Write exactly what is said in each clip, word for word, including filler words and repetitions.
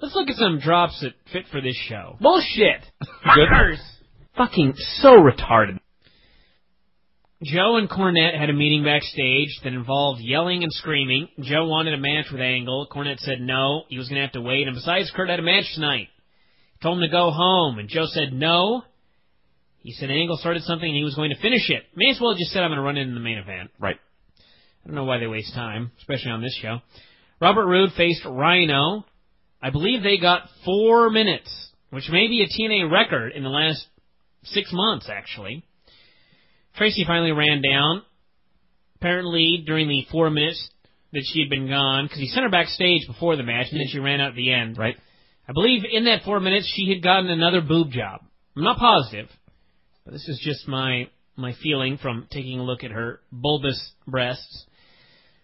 Let's look at some drops that fit for this show. Bullshit! Fuckers! Fucking so retarded. Joe and Cornette had a meeting backstage that involved yelling and screaming. Joe wanted a match with Angle. Cornette said no, he was going to have to wait. And besides, Kurt had a match tonight. He told him to go home, and Joe said no. He said Angle started something and he was going to finish it. May as well have just said, I'm going to run into the main event. Right. I don't know why they waste time, especially on this show. Robert Roode faced Rhino. I believe they got four minutes, which may be a T N A record in the last six months, actually. Tracy finally ran down, apparently during the four minutes that she had been gone, because he sent her backstage before the match, and then she ran out at the end. Right. I believe in that four minutes she had gotten another boob job. I'm not positive, but this is just my, my feeling from taking a look at her bulbous breasts.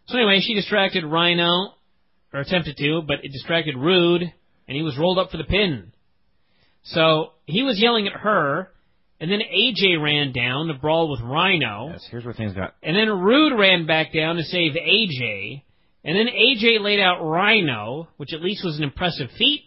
So anyway, she distracted Rhino, or attempted to, but it distracted Roode, and he was rolled up for the pin. So he was yelling at her. And then A J ran down to brawl with Rhino. Yes, here's where things got. And then Roode ran back down to save A J. And then A J laid out Rhino, which at least was an impressive feat.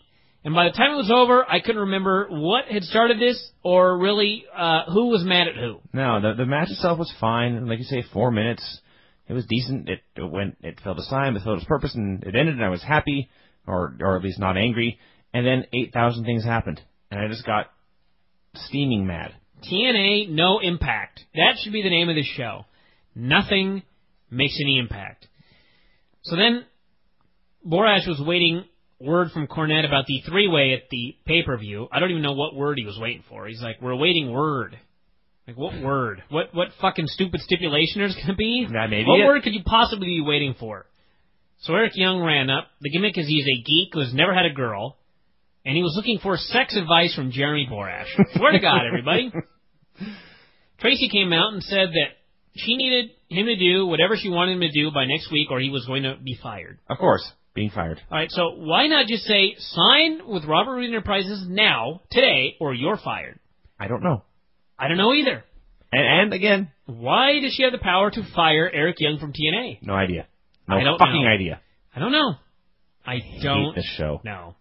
And by the time it was over, I couldn't remember what had started this or really uh, who was mad at who. No, the, the match itself was fine. Like you say, four minutes. It was decent. It, it went. It filled its time. It filled its purpose. And it ended, and I was happy, or, or at least not angry. And then eight thousand things happened. And I just got steaming mad. T N A No Impact. That should be the name of this show. Nothing makes any impact. So then, Borash was waiting word from Cornette about the three-way at the pay-per-view. I don't even know what word he was waiting for. He's like, we're awaiting word. Like, what word? What what fucking stupid stipulation there's going to be? That may be what it. Word could you possibly be waiting for? So Eric Young ran up. The gimmick is he's a geek who's never had a girl. And he was looking for sex advice from Jeremy Borash. Swear to God, everybody. Tracy came out and said that she needed him to do whatever she wanted him to do by next week or he was going to be fired. Of course, being fired. All right, so why not just say, sign with Robert Roode Enterprises now, today, or you're fired? I don't know. I don't know either. And, and again. Why does she have the power to fire Eric Young from T N A? No idea. No I don't fucking know. idea. I don't know. I, I don't hate this show. know.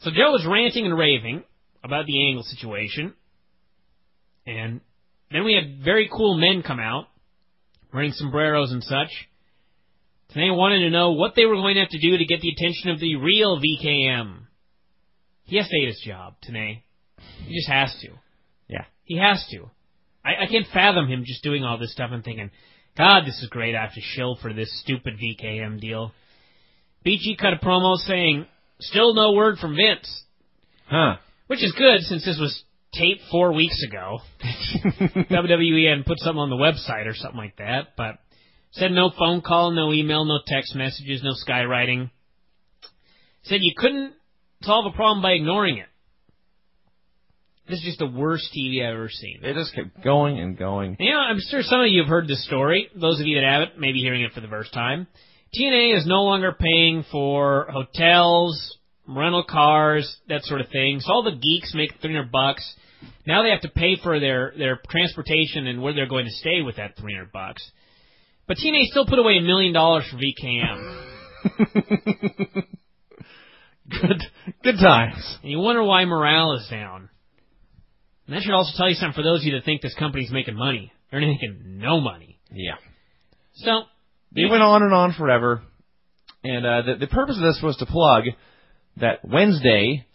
So Joe was ranting and raving about the Angle situation. And then we had very cool men come out, wearing sombreros and such. And they wanted to know what they were going to have to do to get the attention of the real V K M. He has to hate his job, T N A. He just has to. Yeah. He has to. I, I can't fathom him just doing all this stuff and thinking, God, this is great, I have to shill for this stupid V K M deal. B G cut a promo saying, still no word from Vince. Huh. Which is good, since this was taped four weeks ago. W W E hadn't put something on the website or something like that, but said no phone call, no email, no text messages, no skywriting. Said you couldn't solve a problem by ignoring it. This is just the worst T V I've ever seen. It just kept going and going. And, you know, I'm sure some of you have heard this story. Those of you that haven't, maybe hearing it for the first time. T N A is no longer paying for hotels, rental cars, that sort of thing. So all the geeks make three hundred bucks. Now they have to pay for their, their transportation and where they're going to stay with that three hundred bucks. But T N A still put away a million dollars for V K M. good, good times. And you wonder why morale is down. And that should also tell you something for those of you that think this company's making money. They're making no money. Yeah. So they went on and on forever, and uh, the, the purpose of this was to plug that Wednesday,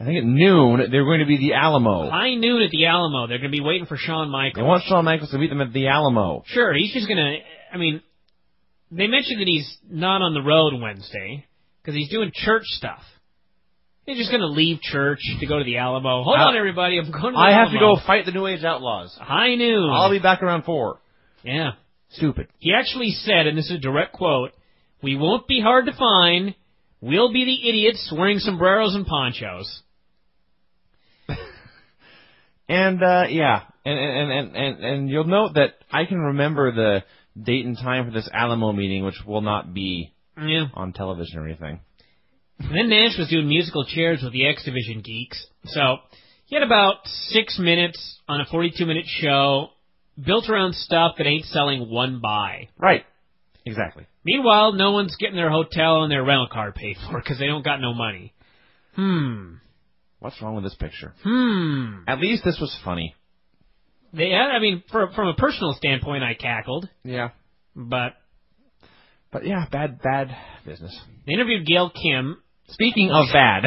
I think at noon, they're going to be the Alamo. High noon at the Alamo. They're going to be waiting for Shawn Michaels. They want Shawn Michaels to meet them at the Alamo. Sure, he's just going to, I mean, they mentioned that he's not on the road Wednesday, because he's doing church stuff. He's just going to leave church to go to the Alamo. Hold I'll, on, everybody, I'm going to the I Alamo. I have to go fight the New Age Outlaws. High noon. I'll be back around four. Yeah. Stupid. He actually said, and this is a direct quote, we won't be hard to find, we'll be the idiots wearing sombreros and ponchos. and, uh, yeah, and, and, and, and, and you'll note that I can remember the date and time for this Alamo meeting, which will not be yeah. on television or anything. And then Nash was doing musical chairs with the X Division geeks, so he had about six minutes on a forty-two minute show, built around stuff that ain't selling one buy. Right. Exactly. Meanwhile, no one's getting their hotel and their rental car paid for because they don't got no money. Hmm. What's wrong with this picture? Hmm. At least this was funny. They, I mean, for, from a personal standpoint, I cackled. Yeah. But... But, yeah, bad, bad business. They interviewed Gail Kim. Speaking of bad.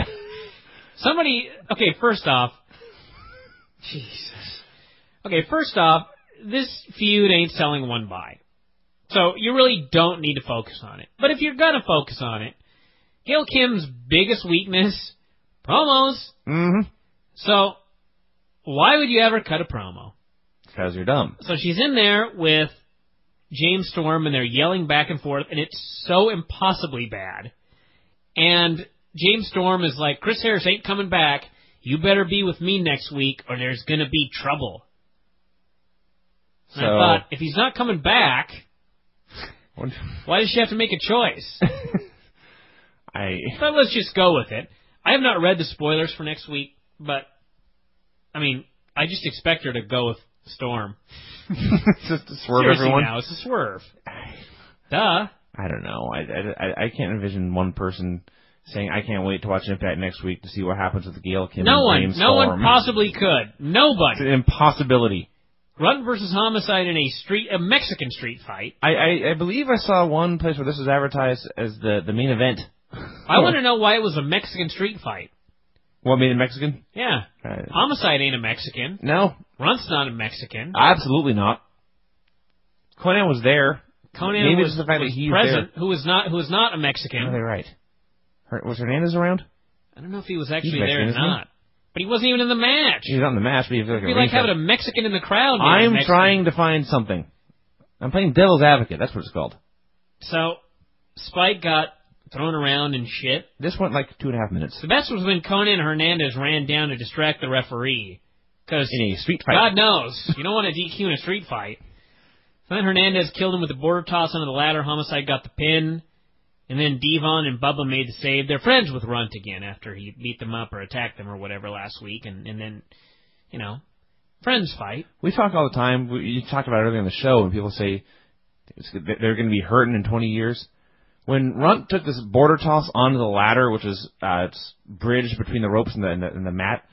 Somebody... Okay, first off... Jesus. Okay, first off, this feud ain't selling one buy. So you really don't need to focus on it. But if you're going to focus on it, Gail Kim's biggest weakness... Promos. Mm-hmm. So, why would you ever cut a promo? Because you're dumb. So she's in there with James Storm, and they're yelling back and forth, and it's so impossibly bad. And James Storm is like, Chris Harris ain't coming back. You better be with me next week, or there's going to be trouble. So, and I thought, if he's not coming back, why does she have to make a choice? I... But let's just go with it. I have not read the spoilers for next week, but, I mean, I just expect her to go with Storm. Just to swerve Seriously everyone? Now, it's a swerve. Duh. I don't know. I, I, I can't envision one person saying, I can't wait to watch Impact next week to see what happens with Gail Kim no and one, James No Storm. One possibly could. Nobody. It's an impossibility. Runt versus Homicide in a street, a Mexican street fight. I, I, I believe I saw one place where this was advertised as the, the main event. I want to know why it was a Mexican street fight. What, made it Mexican? Yeah. Uh, Homicide ain't a Mexican. No. Runt's not a Mexican. Absolutely not. Conan was there. Conan Maybe was, the fact was that he present, was there. Who was not, who was not a Mexican. Are they right? Her, was Hernandez around? I don't know if he was actually Mexican, there or not. He? But he wasn't even in the match. He was not in the match. But he was like, It'd be like having a Mexican in the crowd. I'm trying to find something. I'm playing devil's advocate. That's what it's called. So, Spike got... thrown around and shit. This went like two and a half minutes. The best was when Conan Hernandez ran down to distract the referee. Cause in a street fight. God knows. You don't want a D Q in a street fight. So then Hernandez killed him with a border toss under the ladder. Homicide got the pin. And then Devon and Bubba made the save. They're friends with Runt again after he beat them up or attacked them or whatever last week. And, and then, you know, friends fight. We talk all the time. You talked about it earlier on the show when people say they're going to be hurting in twenty years. When Runt took this border toss onto the ladder, which is uh, it's bridged between the ropes and the, and the, and the mat,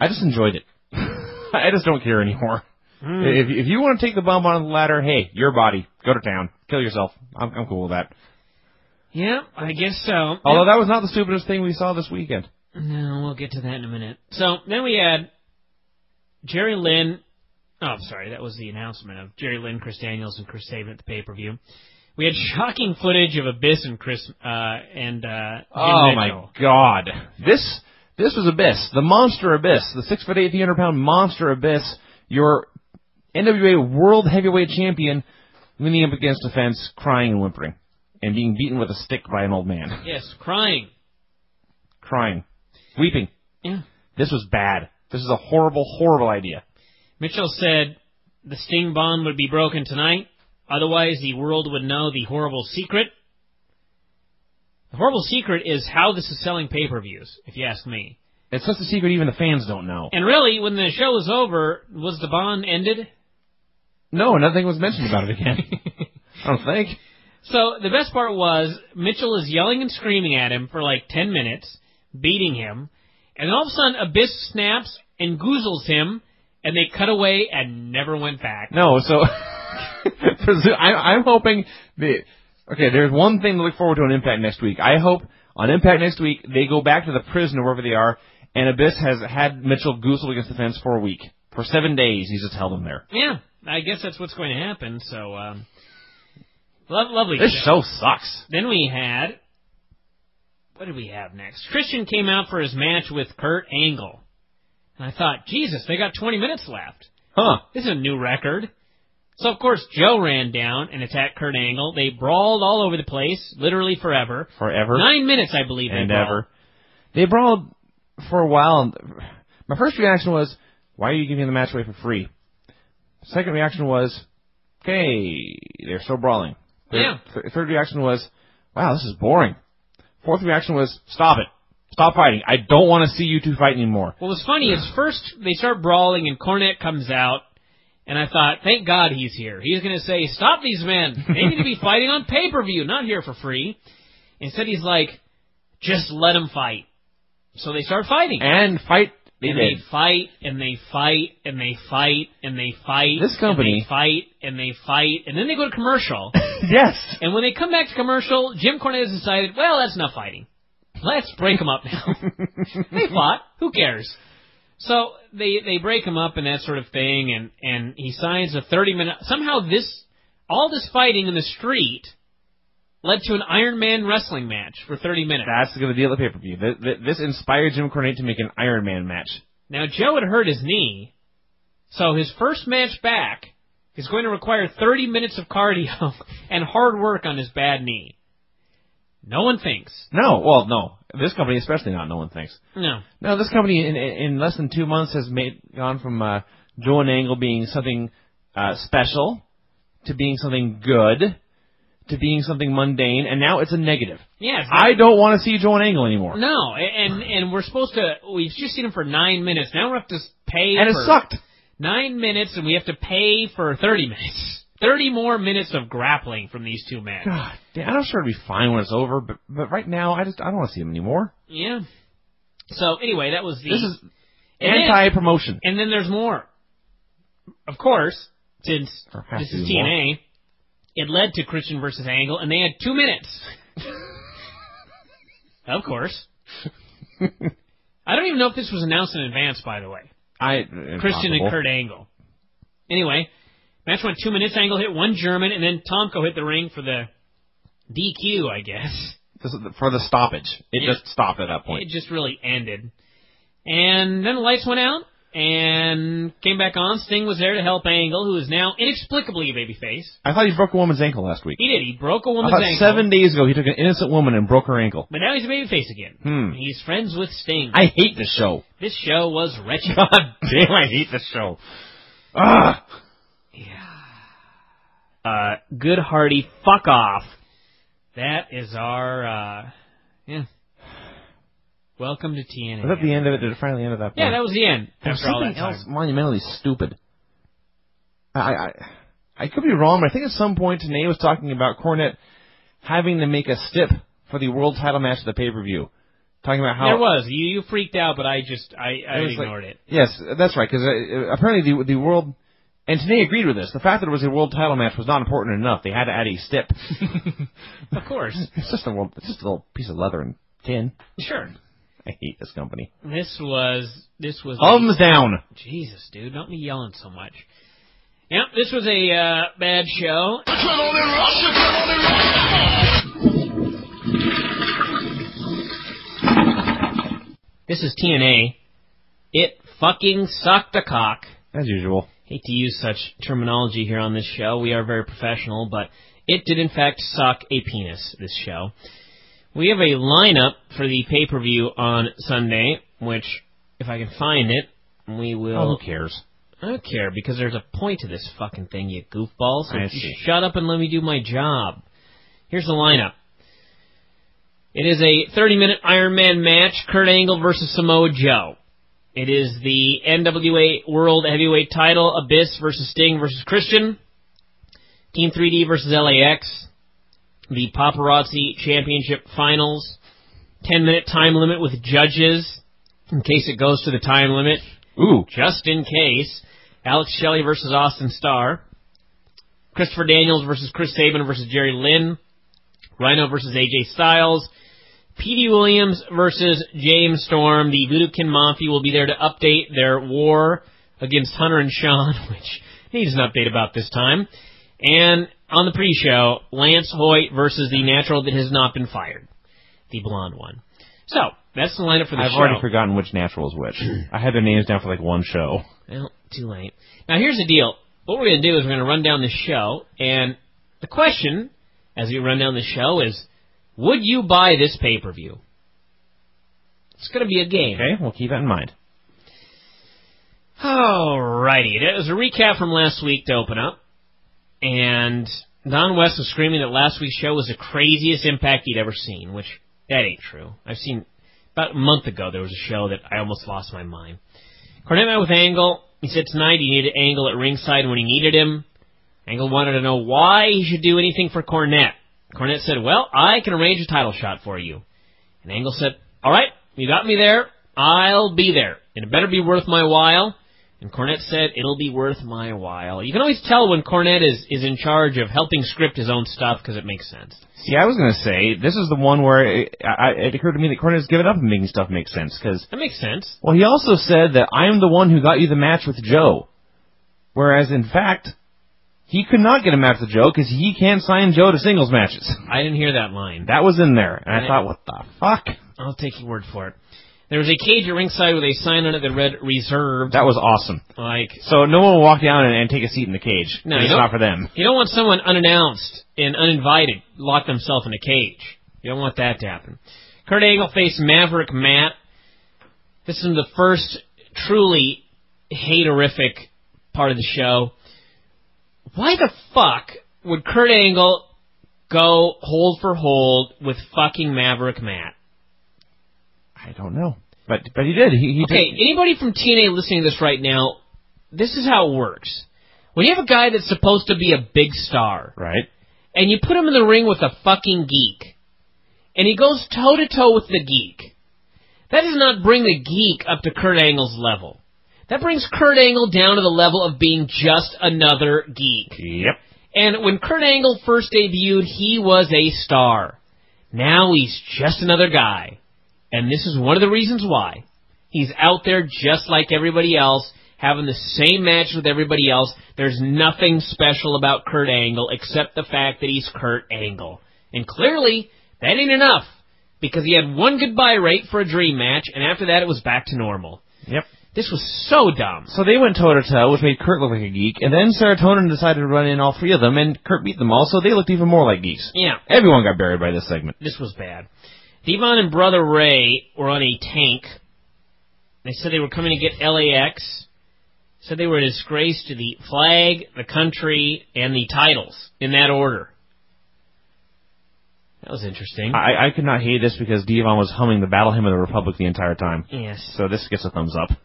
I just enjoyed it. I just don't care anymore. Mm. If, if you want to take the bump on the ladder, hey, your body, go to town, kill yourself. I'm, I'm cool with that. Yeah, I guess so. Although yeah. That was not the stupidest thing we saw this weekend. No, we'll get to that in a minute. So then we had Jerry Lynn. Oh, I'm sorry, that was the announcement of Jerry Lynn, Chris Daniels, and Chris Sabin at the pay-per-view. We had shocking footage of Abyss and Chris uh, and uh, oh my God! This this was Abyss, the monster Abyss, the six foot eight, three hundred pound monster Abyss. Your N W A World Heavyweight Champion leaning up against a fence, crying and whimpering, and being beaten with a stick by an old man. Yes, crying, crying, weeping. Yeah, this was bad. This is a horrible, horrible idea. Mitchell said the Sting bond would be broken tonight. Otherwise, the world would know the horrible secret. The horrible secret is how this is selling pay-per-views, if you ask me. It's such a secret even the fans don't know. And really, when the show was over, was the bond ended? No, nothing was mentioned about it again. I don't think. So, the best part was, Mitchell is yelling and screaming at him for like ten minutes, beating him, and all of a sudden, Abyss snaps and goozles him, and they cut away and never went back. No, so... I'm hoping that, okay, there's one thing to look forward to on Impact next week. I hope on Impact next week they go back to the prison or wherever they are, and Abyss has had Mitchell goozled against the fence for a week. For seven days, he's just held him there. Yeah, I guess that's what's going to happen, so, um, lo- lovely This show. show sucks. Then we had, what did we have next? Christian came out for his match with Kurt Angle. And I thought, Jesus, they got twenty minutes left. Huh. This is a new record. So, of course, Joe ran down and attacked Kurt Angle. They brawled all over the place, literally forever. Forever. Nine minutes, I believe, they And brawled. ever. They brawled for a while. My first reaction was, why are you giving the match away for free? Second reaction was, okay, they're still brawling. Third, yeah. Th- third reaction was, wow, this is boring. Fourth reaction was, stop it. Stop fighting. I don't want to see you two fight anymore. Well, what's funny is first they start brawling and Cornette comes out. And I thought, thank God he's here. He's going to say, stop these men. They need to be fighting on pay-per-view, not here for free. Instead, he's like, just let them fight. So they start fighting. And fight. They and did. they fight, and they fight, and they fight, and they fight. This company. And they fight, and they fight. And then they go to commercial. Yes. And when they come back to commercial, Jim Cornette has decided, well, that's enough fighting. Let's break them up now. They fought. Who cares? So they they break him up and that sort of thing, and, and he signs a thirty-minute... Somehow this, all this fighting in the street led to an Iron Man wrestling match for thirty minutes. That's going to be the pay-per-view. This inspired Jim Cornette to make an Iron Man match. Now, Joe had hurt his knee, so his first match back is going to require thirty minutes of cardio and hard work on his bad knee. No one thinks. No, well, no. This company especially not, no one thinks. No. No, this company in in less than two months has made gone from uh, Joe and Angle being something uh, special to being something good to being something mundane, and now it's a negative. Yeah. I don't want to see Joe and Angle anymore. No, and and we're supposed to, we've just seen him for nine minutes. Now we have to pay and for... And it sucked. Nine minutes, and we have to pay for thirty minutes. Thirty more minutes of grappling from these two men. God, damn, I'm sure it'll be fine when it's over, but but right now I just I don't want to see them anymore. Yeah. So anyway, that was the this is anti-promotion. And then, and then there's more. Of course, since this is T N A, more. It led to Christian versus Angle, and they had two minutes. Of course. I don't even know if this was announced in advance, by the way. I Christian and Kurt Angle. Anyway. Match went two minutes, Angle hit one German, and then Tomko hit the ring for the D Q, I guess. For the stoppage. It yeah. just stopped at that point. It just really ended. And then the lights went out, and came back on. Sting was there to help Angle, who is now inexplicably a babyface. I thought he broke a woman's ankle last week. He did. He broke a woman's I thought ankle. Seven days ago, he took an innocent woman and broke her ankle. But now he's a babyface again. Hmm. He's friends with Sting. I hate this show. This show was wretched. God damn, I hate this show. Ugh. Yeah. Uh, good hearty fuck off. That is our, uh, yeah. Welcome to T N A. Was that the end of it? Did it finally end at that point? Yeah, that was the end. There's something else monumentally stupid. I, I, I could be wrong, but I think at some point T N A was talking about Cornette having to make a stip for the world title match at the pay-per-view. Talking about how... There was. You, you freaked out, but I just, I, I ignored like, it. Yes, that's right, because uh, apparently the, the world... And T N A agreed with this. The fact that it was a world title match was not important enough. They had to add a stip. Of course. It's just a world, it's just a little piece of leather and tin. Sure. I hate this company. This was this was thumbs a, down. Jesus, dude, don't be yelling so much. Yep, this was a uh, bad show. This is T N A. It fucking sucked a cock. As usual. Hate to use such terminology here on this show. We are very professional, but it did, in fact, suck a penis, this show. We have a lineup for the pay-per-view on Sunday, which, if I can find it, we will... Oh, who cares? I don't care, because there's a point to this fucking thing, you goofball, so shut up and let me do my job. Here's the lineup. It is a thirty-minute Iron Man match, Kurt Angle versus Samoa Joe. It is the N W A World Heavyweight Title, Abyss versus Sting versus Christian, Team three D versus L A X, the Paparazzi Championship Finals, ten-minute time limit with judges, in case it goes to the time limit. Ooh. Just in case. Alex Shelley versus Austin Starr, Christopher Daniels versus Chris Sabin versus Jerry Lynn, Rhino versus A J Styles, Petey Williams versus James Storm. The Voodoo Kin Mafia will be there to update their war against Hunter and Sean, which needs an update about this time. And on the pre-show, Lance Hoyt versus the natural that has not been fired, the blonde one. So, that's the lineup for the I've show. I've already forgotten which natural is which. I had their names down for like one show. Well, too late. Now, here's the deal. What we're going to do is we're going to run down the show, and the question, as we run down the show, is... Would you buy this pay-per-view? It's going to be a game. Okay, we'll keep that in mind. Alrighty. That was a recap from last week to open up. And Don West was screaming that last week's show was the craziest Impact he'd ever seen, which that ain't true. I've seen, about a month ago, there was a show that I almost lost my mind. Cornette met with Angle. He's hit tonight. He needed Angle at ringside when he needed him. Angle wanted to know why he should do anything for Cornette. Cornette said, well, I can arrange a title shot for you. And Angle said, all right, you got me there. I'll be there. And it better be worth my while. And Cornette said, it'll be worth my while. You can always tell when Cornette is, is in charge of helping script his own stuff because it makes sense. See, I was going to say, this is the one where it, I, it occurred to me that Cornette's given up on making stuff make sense. Cause, that makes sense. Well, he also said that I'm the one who got you the match with Joe. Whereas, in fact, he could not get a match with Joe because he can't sign Joe to singles matches. I didn't hear that line. That was in there. And I, I thought, what the fuck? I'll take your word for it. There was a cage at ringside with a sign on it that read "Reserved." That was awesome. Like, so no one will walk down and, and take a seat in the cage. No, it's not for them. You don't want someone unannounced and uninvited lock themselves in a cage. You don't want that to happen. Kurt Angle faced Maverick Matt. This is the first truly haterific part of the show. Why the fuck would Kurt Angle go hold for hold with fucking Maverick Matt? I don't know. But but he did. He, he okay, did. Anybody from T N A listening to this right now, this is how it works. When you have a guy that's supposed to be a big star, right, and you put him in the ring with a fucking geek, and he goes toe-to-toe with the geek, that does not bring the geek up to Kurt Angle's level. That brings Kurt Angle down to the level of being just another geek. Yep. And when Kurt Angle first debuted, he was a star. Now he's just another guy. And this is one of the reasons why. He's out there just like everybody else, having the same match with everybody else. There's nothing special about Kurt Angle except the fact that he's Kurt Angle. And clearly, that ain't enough, because he had one good buy rate for a dream match, and after that it was back to normal. Yep. This was so dumb. So they went toe-to-toe, which made Kurt look like a geek, and then Serotonin decided to run in all three of them, and Kurt beat them all, so they looked even more like geeks. Yeah. Everyone got buried by this segment. This was bad. D-Von and Brother Ray were on a tank. They said they were coming to get L A X. Said they were a disgrace to the flag, the country, and the titles, in that order. That was interesting. I, I could not hate this because D-Von was humming the Battle Hymn of the Republic the entire time. Yes. So this gets a thumbs up.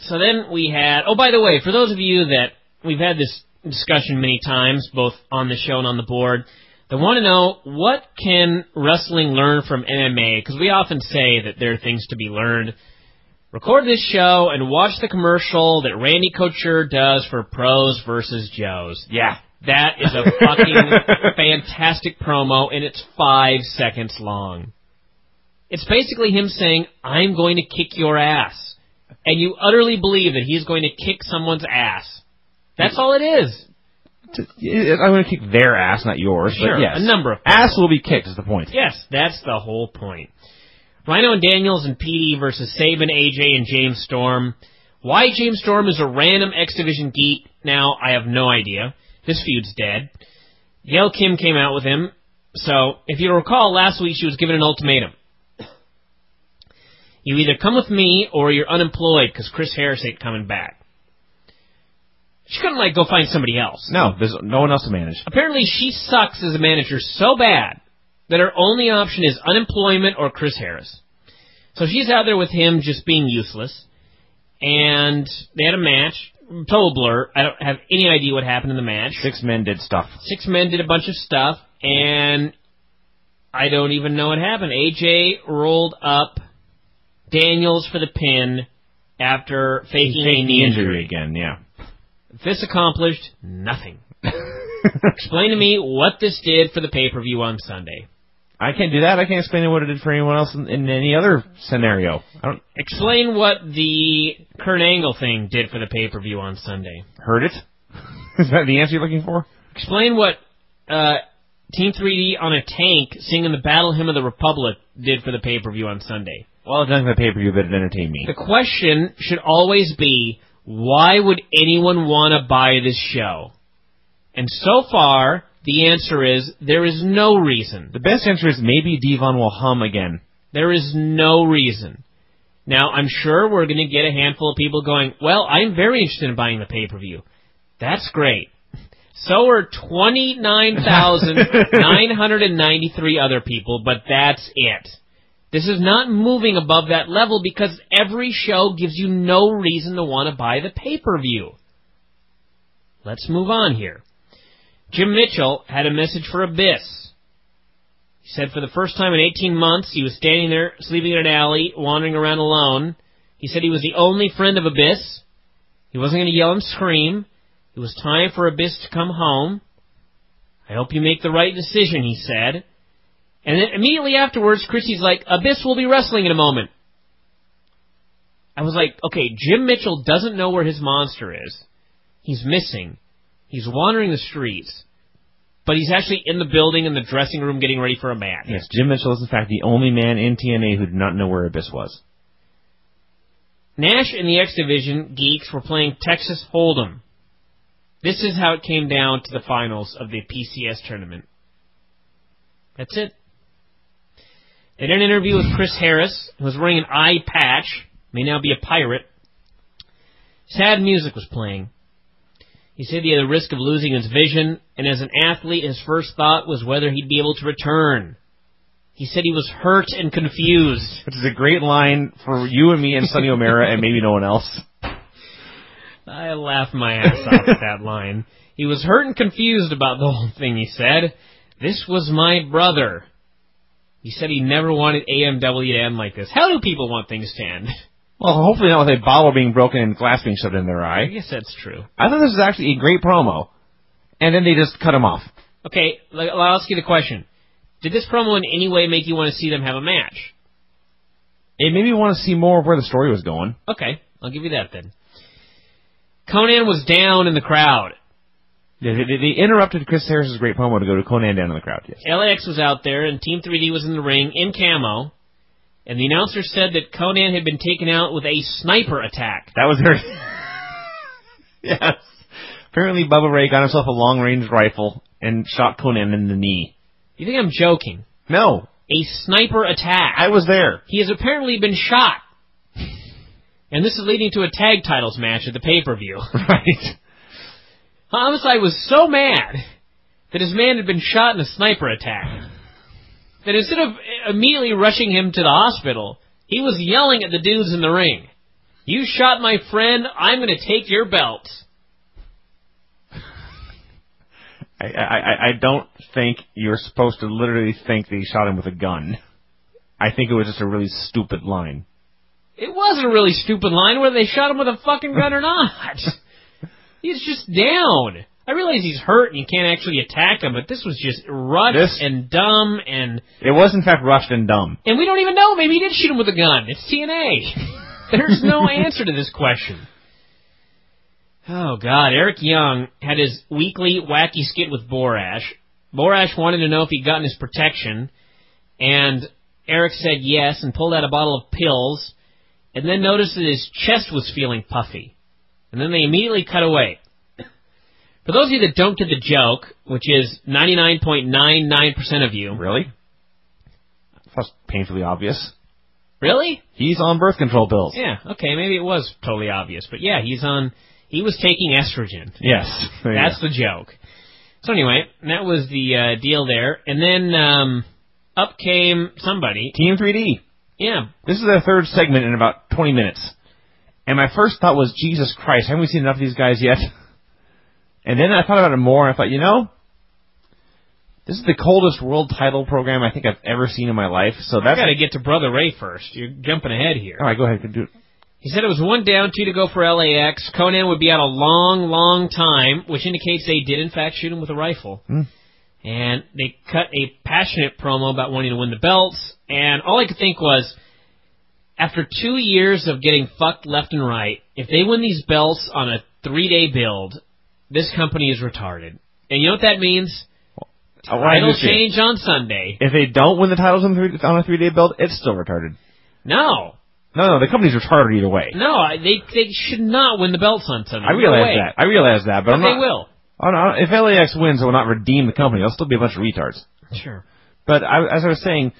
So then we had... Oh, by the way, for those of you that... We've had this discussion many times, both on the show and on the board. They want to know, what can wrestling learn from M M A? Because we often say that there are things to be learned. Record this show and watch the commercial that Randy Couture does for Pros versus Joes. Yeah. That is a fucking fantastic promo, and it's five seconds long. It's basically him saying, I'm going to kick your ass. And you utterly believe that he's going to kick someone's ass. That's all it is. To, I'm going to kick their ass, not yours. Sure, but yes. A number of people. Ass will be kicked is the point. Yes, that's the whole point. Rhino and Daniels and P D versus Saban, A J, and James Storm. Why James Storm is a random X Division geek, now I have no idea. This feud's dead. Gail Kim came out with him. So, if you recall, last week she was given an ultimatum. You either come with me or you're unemployed because Chris Harris ain't coming back. She couldn't, like, go find somebody else. No, there's no one else to manage. Apparently, she sucks as a manager so bad that her only option is unemployment or Chris Harris. So she's out there with him just being useless. And they had a match. Total blur. I don't have any idea what happened in the match. Six men did stuff. Six men did a bunch of stuff, and I don't even know what happened. A J rolled up Daniels for the pin after faking a knee injury. Again, yeah. This accomplished nothing. Explain to me what this did for the pay-per-view on Sunday. I can't do that. I can't explain what it did for anyone else in, in any other scenario. I don't... Explain what the Kurt Angle thing did for the pay-per-view on Sunday. Heard it? Is that the answer you're looking for? Explain what uh, Team three D on a tank singing the Battle Hymn of the Republic did for the pay-per-view on Sunday. Well, it doesn't have a pay-per-view, but it entertained me. The question should always be, why would anyone want to buy this show? And so far, the answer is, there is no reason. The best answer is, maybe D-Von will hum again. There is no reason. Now, I'm sure we're going to get a handful of people going, well, I'm very interested in buying the pay-per-view. That's great. So are twenty-nine thousand nine hundred ninety-three other people, but that's it. This is not moving above that level because every show gives you no reason to want to buy the pay-per-view. Let's move on here. Jim Mitchell had a message for Abyss. He said for the first time in eighteen months, he was standing there, sleeping in an alley, wandering around alone. He said he was the only friend of Abyss. He wasn't going to yell and scream. It was time for Abyss to come home. I hope you make the right decision, he said. And then immediately afterwards, Chrissy's like, Abyss will be wrestling in a moment. I was like, okay, Jim Mitchell doesn't know where his monster is. He's missing. He's wandering the streets. But he's actually in the building, in the dressing room, getting ready for a match. Yes, Jim Mitchell is, in fact, the only man in T N A who did not know where Abyss was. Nash and the X Division geeks were playing Texas Hold'em. This is how it came down to the finals of the P C S tournament. That's it. They did an interview with Chris Harris, who was wearing an eye patch, may now be a pirate. Sad music was playing. He said he had the risk of losing his vision, and as an athlete, his first thought was whether he'd be able to return. He said he was hurt and confused. Which is a great line for you and me and Sonny O'Mara and maybe no one else. I laughed my ass off at that line. He was hurt and confused about the whole thing, he said. This was my brother. He said he never wanted A M W to end like this. How do people want things to end? Well, hopefully not with a bottle being broken and glass being shoved in their eye. I guess that's true. I thought this was actually a great promo. And then they just cut him off. Okay, I'll ask you the question. Did this promo in any way make you want to see them have a match? It made me want to see more of where the story was going. Okay, I'll give you that then. Conan was down in the crowd. They, they, they interrupted Chris Harris's great promo to go to Conan down in the crowd, yes. L A X was out there, and Team three D was in the ring, in camo. And the announcer said that Conan had been taken out with a sniper attack. That was her. Yes. Apparently Bubba Ray got himself a long-range rifle and shot Conan in the knee. You think I'm joking? No. A sniper attack. I was there. He has apparently been shot. And this is leading to a tag titles match at the pay-per-view. Right. Homicide was so mad that his man had been shot in a sniper attack that instead of immediately rushing him to the hospital, he was yelling at the dudes in the ring. You shot my friend, I'm going to take your belt. I, I, I don't think you're supposed to literally think that he shot him with a gun. I think it was just a really stupid line. It was a really stupid line whether they shot him with a fucking gun or not. He's just down. I realize he's hurt and you can't actually attack him, but this was just rushed this, and dumb and... It was, in fact, rushed and dumb. And we don't even know. Maybe he did shoot him with a gun. It's T N A. There's no answer to this question. Oh, God. Eric Young had his weekly wacky skit with Borash. Borash wanted to know if he'd gotten his protection, and Eric said yes and pulled out a bottle of pills, and then noticed that his chest was feeling puffy. And then they immediately cut away. For those of you that don't get the joke, which is ninety-nine point nine nine percent of you... Really? That's painfully obvious. Really? He's on birth control pills. Yeah, okay, maybe it was totally obvious. But yeah, he's on... He was taking estrogen. Yes. That's the joke. So anyway, that was the uh, deal there. And then um, up came somebody. Team three D. Yeah. This is their third segment in about twenty minutes. And my first thought was, Jesus Christ, haven't we seen enough of these guys yet? And then I thought about it more, and I thought, you know, this is the coldest world title program I think I've ever seen in my life. So that's... I've got to get to Brother Ray first. You're jumping ahead here. All right, go ahead. Do it. He said it was one down, two to go for L A X. Conan would be out a long, long time, which indicates they did, in fact, shoot him with a rifle. Mm. And they cut a passionate promo about wanting to win the belts. And all I could think was, after two years of getting fucked left and right, if they win these belts on a three-day build... This company is retarded. And you know what that means? Well, title change on Sunday. If they don't win the titles on, three, on a three-day belt, it's still retarded. No. No, no, the company's retarded either way. No, they they should not win the belts on Sunday. I realize that. I realize that, but, but I'm they not... they will. Oh, no, if L A X wins, it will not redeem the company. They'll still be a bunch of retards. Sure. But I, as I was saying,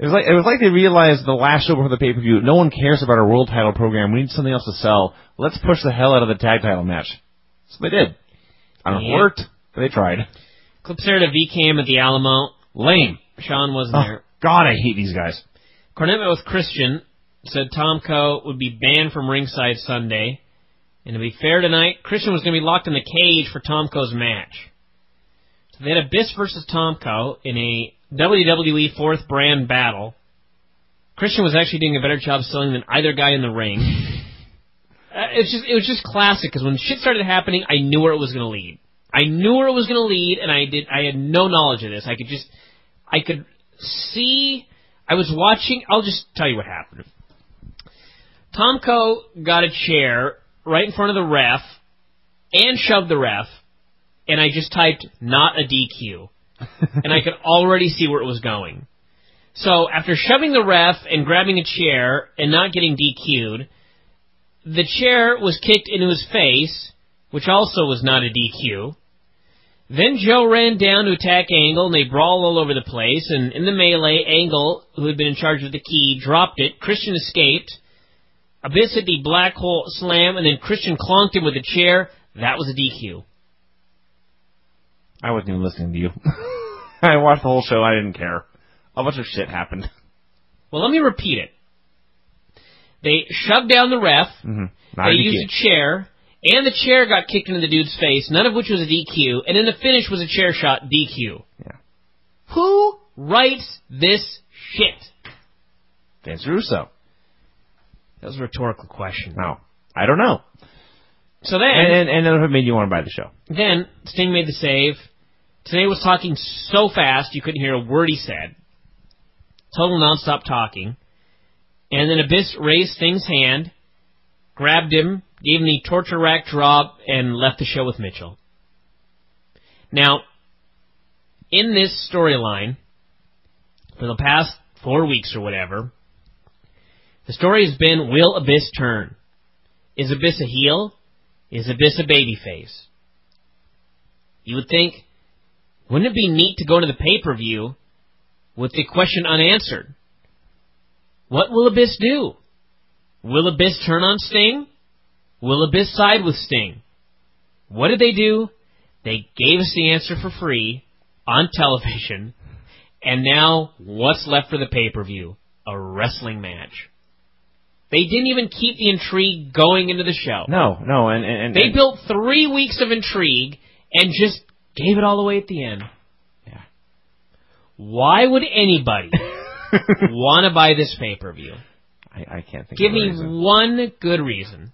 it was like it was like they realized the last show before the pay-per-view, no one cares about our world title program. We need something else to sell. Let's push the hell out of the tag title match. So they did. I don't know if it worked, but they tried. Clipsera to V-Cam at the Alamo. Lame. Sean wasn't oh, there. God, I hate these guys. Cornelius Christian said Tomko would be banned from ringside Sunday. And to be fair tonight, Christian was going to be locked in the cage for Tomko's match. So they had Abyss versus Tomko in a W W E fourth brand battle. Christian was actually doing a better job selling than either guy in the ring. uh, it's just, it was just classic, because when shit started happening, I knew where it was going to lead. I knew where it was going to lead, and I did. I had no knowledge of this. I could just, I could see, I was watching, I'll just tell you what happened. Tomko got a chair right in front of the ref, and shoved the ref, and I just typed, not a D Q. And I could already see where it was going. So, after shoving the ref and grabbing a chair and not getting D Q'd, the chair was kicked into his face, which also was not a D Q. Then Joe ran down to attack Angle, and they brawl all over the place, and in the melee, Angle, who had been in charge of the key, dropped it. Christian escaped. Abyss hit the black hole slam, and then Christian clonked him with a chair. That was a D Q. I wasn't even listening to you. I watched the whole show. I didn't care. A bunch of shit happened. Well, let me repeat it. They shoved down the ref. Mm-hmm. They used a chair. And the chair got kicked into the dude's face, none of which was a D Q. And then the finish was a chair shot D Q. Yeah. Who writes this shit? Vince Russo. That was a rhetorical question. No. I don't know. So then... And, and, and that's what made you want to buy the show. Then, Sting made the save. Today was talking so fast you couldn't hear a word he said. Total nonstop talking. And then Abyss raised Sting's hand, grabbed him, gave him the torture rack drop, and left the show with Mitchell. Now, in this storyline, for the past four weeks or whatever... The story has been, will Abyss turn? Is Abyss a heel? Is Abyss a babyface? You would think, wouldn't it be neat to go to the pay-per-view with the question unanswered? What will Abyss do? Will Abyss turn on Sting? Will Abyss side with Sting? What did they do? They gave us the answer for free on television, and now what's left for the pay-per-view? A wrestling match. They didn't even keep the intrigue going into the show. No, no. and, and, and They and, built three weeks of intrigue and just gave it all away at the end. Yeah. Why would anybody want to buy this pay-per-view? I, I can't think Give of a reason. Give me one good reason.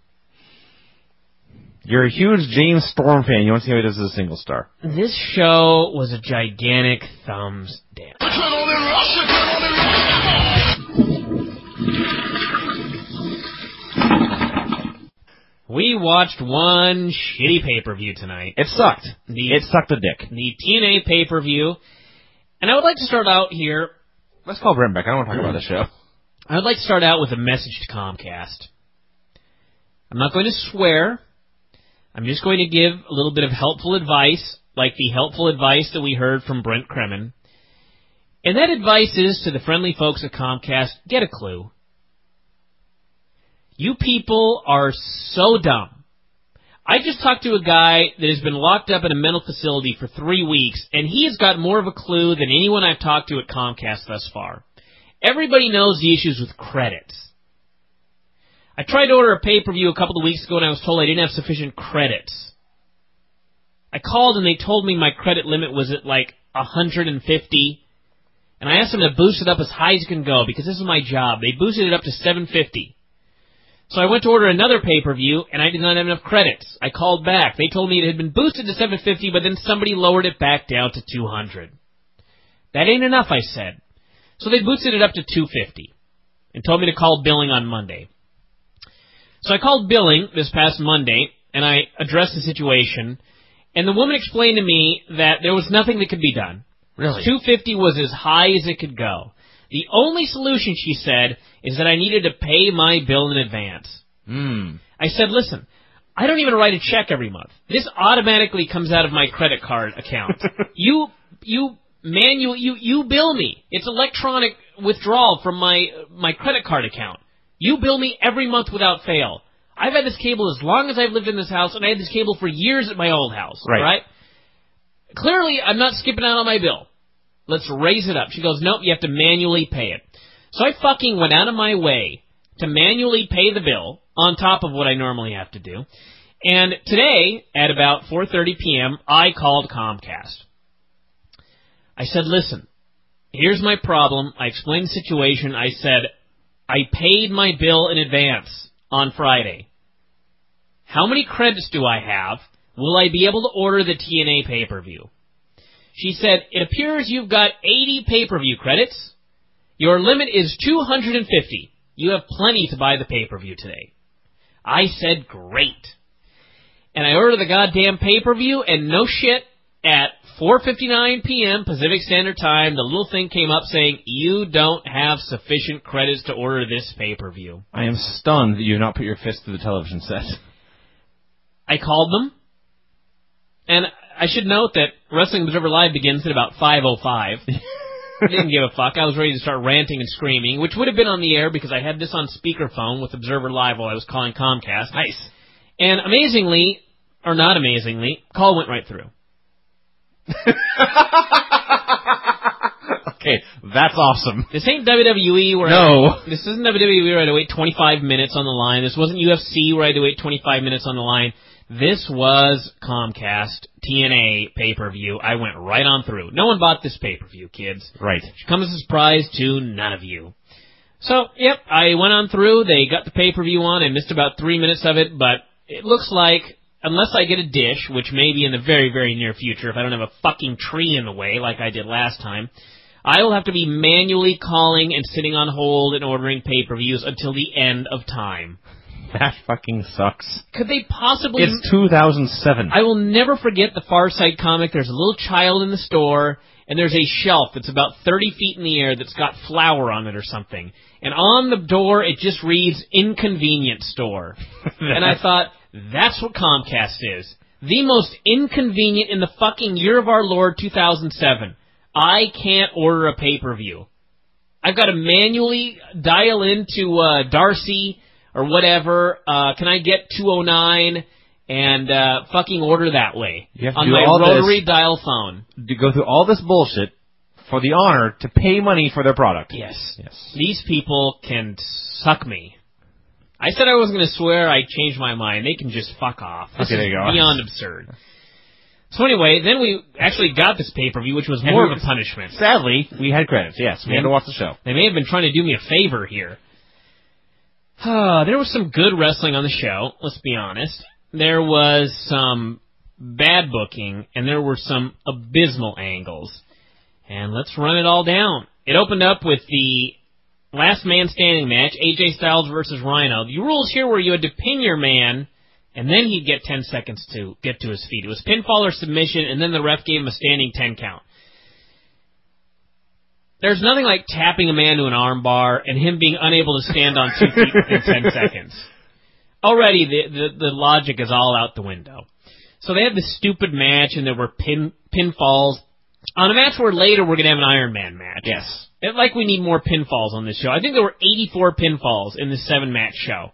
You're a huge James Storm fan. You want to see how he does as a single star. This show was a gigantic thumbs down. We watched one shitty pay-per-view tonight. It sucked. The, it sucked a dick. The T N A pay-per-view. And I would like to start out here... Let's call Brent back. I don't want to talk about the show. I would like to start out with a message to Comcast. I'm not going to swear. I'm just going to give a little bit of helpful advice, like the helpful advice that we heard from Brent Kremen. And that advice is to the friendly folks at Comcast, get a clue. You people are so dumb. I just talked to a guy that has been locked up in a mental facility for three weeks, and he has got more of a clue than anyone I've talked to at Comcast thus far. Everybody knows the issues with credits. I tried to order a pay-per-view a couple of weeks ago, and I was told I didn't have sufficient credits. I called, and they told me my credit limit was at, like, one hundred fifty, and I asked them to boost it up as high as it can go, because this is my job. They boosted it up to seven fifty. So I went to order another pay-per-view, and I did not have enough credits. I called back. They told me it had been boosted to seven fifty, but then somebody lowered it back down to two hundred. That ain't enough, I said. So they boosted it up to two fifty and told me to call billing on Monday. So I called billing this past Monday, and I addressed the situation, and the woman explained to me that there was nothing that could be done. Really? two fifty was as high as it could go. The only solution, she said, is that I needed to pay my bill in advance. Mm. I said, listen, I don't even write a check every month. This automatically comes out of my credit card account. you you manual you you bill me. It's electronic withdrawal from my my credit card account. You bill me every month without fail. I've had this cable as long as I've lived in this house, and I had this cable for years at my old house. Right. right? Clearly, I'm not skipping out on my bill. Let's raise it up. She goes, nope, you have to manually pay it. So I fucking went out of my way to manually pay the bill on top of what I normally have to do. And today, at about four thirty p.m., I called Comcast. I said, listen, here's my problem. I explained the situation. I said, I paid my bill in advance on Friday. How many credits do I have? Will I be able to order the T N A pay-per-view? She said, it appears you've got eighty pay-per-view credits. Your limit is two hundred fifty. You have plenty to buy the pay-per-view today. I said, great. And I ordered the goddamn pay-per-view, and no shit, at four fifty-nine p.m. Pacific Standard Time, the little thing came up saying, you don't have sufficient credits to order this pay-per-view. I am stunned that you have not put your fist to the television set. I called them, and I should note that Wrestling Observer Live begins at about five oh five. I didn't give a fuck. I was ready to start ranting and screaming, which would have been on the air because I had this on speakerphone with Observer Live while I was calling Comcast. Nice. And amazingly, or not amazingly, call went right through. Okay, that's awesome. This ain't W W E where no. I, this isn't W W E where I had to wait twenty-five minutes on the line. This wasn't U F C where I had to wait twenty-five minutes on the line. This was Comcast T N A pay-per-view. I went right on through. No one bought this pay-per-view, kids. Right. It comes as a surprise to none of you. So, yep, I went on through. They got the pay-per-view on. I missed about three minutes of it, but it looks like, unless I get a dish, which may be in the very, very near future, if I don't have a fucking tree in the way like I did last time, I will have to be manually calling and sitting on hold and ordering pay-per-views until the end of time. That fucking sucks. Could they possibly... It's two thousand seven. I will never forget the Far Side comic. There's a little child in the store, and there's a shelf that's about thirty feet in the air that's got flour on it or something. And on the door, it just reads, Inconvenience Store. And I thought, that's what Comcast is. The most inconvenient in the fucking year of our Lord, two thousand seven. I can't order a pay-per-view. I've got to manually dial into uh, Darcy... or whatever, uh, can I get two oh nine and uh, fucking order that way on my rotary this, dial phone? To go through all this bullshit for the honor to pay money for their product. Yes. Yes. These people can suck me. I said I wasn't going to swear. I changed my mind. They can just fuck off. This okay, there you is go. Beyond absurd. So anyway, then we actually got this pay-per-view, which was and more of a punishment. Sadly, we had credits, yes. We and had to watch the show. They may have been trying to do me a favor here. Uh, there was some good wrestling on the show, let's be honest. There was some bad booking, and there were some abysmal angles. And let's run it all down. It opened up with the last man standing match, A J Styles versus Rhino. The rules here were you had to pin your man, and then he'd get ten seconds to get to his feet. It was pinfall or submission, and then the ref gave him a standing ten count. There's nothing like tapping a man to an arm bar and him being unable to stand on two feet in ten seconds. Already, the, the the logic is all out the window. So they had this stupid match, and there were pin pinfalls. On a match where later we're going to have an Iron Man match. Yes. It, like we need more pinfalls on this show. I think there were eighty-four pinfalls in this seven-match show.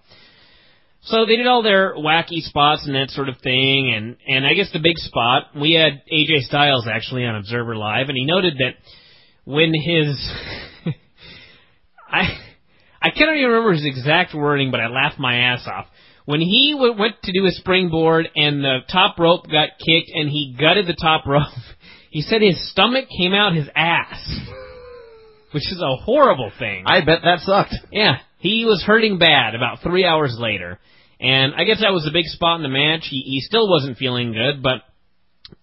So they did all their wacky spots and that sort of thing, and, and I guess the big spot, we had A J Styles actually on Observer Live, and he noted that when his, I I cannot even remember his exact wording, but I laughed my ass off. When he w- went to do a springboard and the top rope got kicked and he gutted the top rope, he said his stomach came out his ass, which is a horrible thing. I bet that sucked. Yeah, he was hurting bad about three hours later. And I guess that was the big spot in the match. He, he still wasn't feeling good, but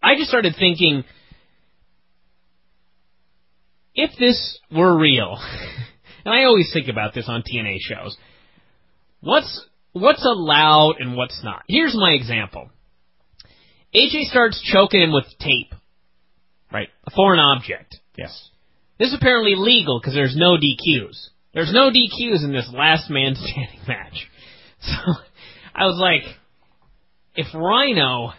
I just started thinking... if this were real, and I always think about this on T N A shows, what's what's allowed and what's not? Here's my example. A J starts choking him with tape. Right. A foreign object. Yes. This is apparently legal because there's no D Qs. There's no D Qs in this last man standing match. So I was like, if Rhino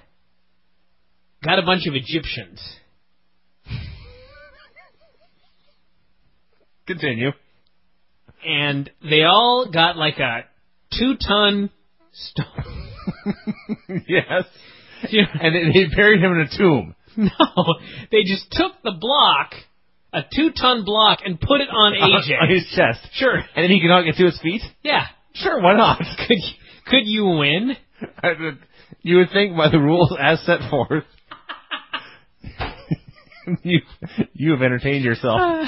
got a bunch of Egyptians... Continue. And they all got like a two-ton stone. Yes. Yeah. And they buried him in a tomb. No. They just took the block a two-ton block and put it on A J. Uh, on his chest. Sure. And then he cannot get to his feet? Yeah. Sure, why not? Could you, could you win? I would, you would think by the rules as set forth. you you have entertained yourself. Uh,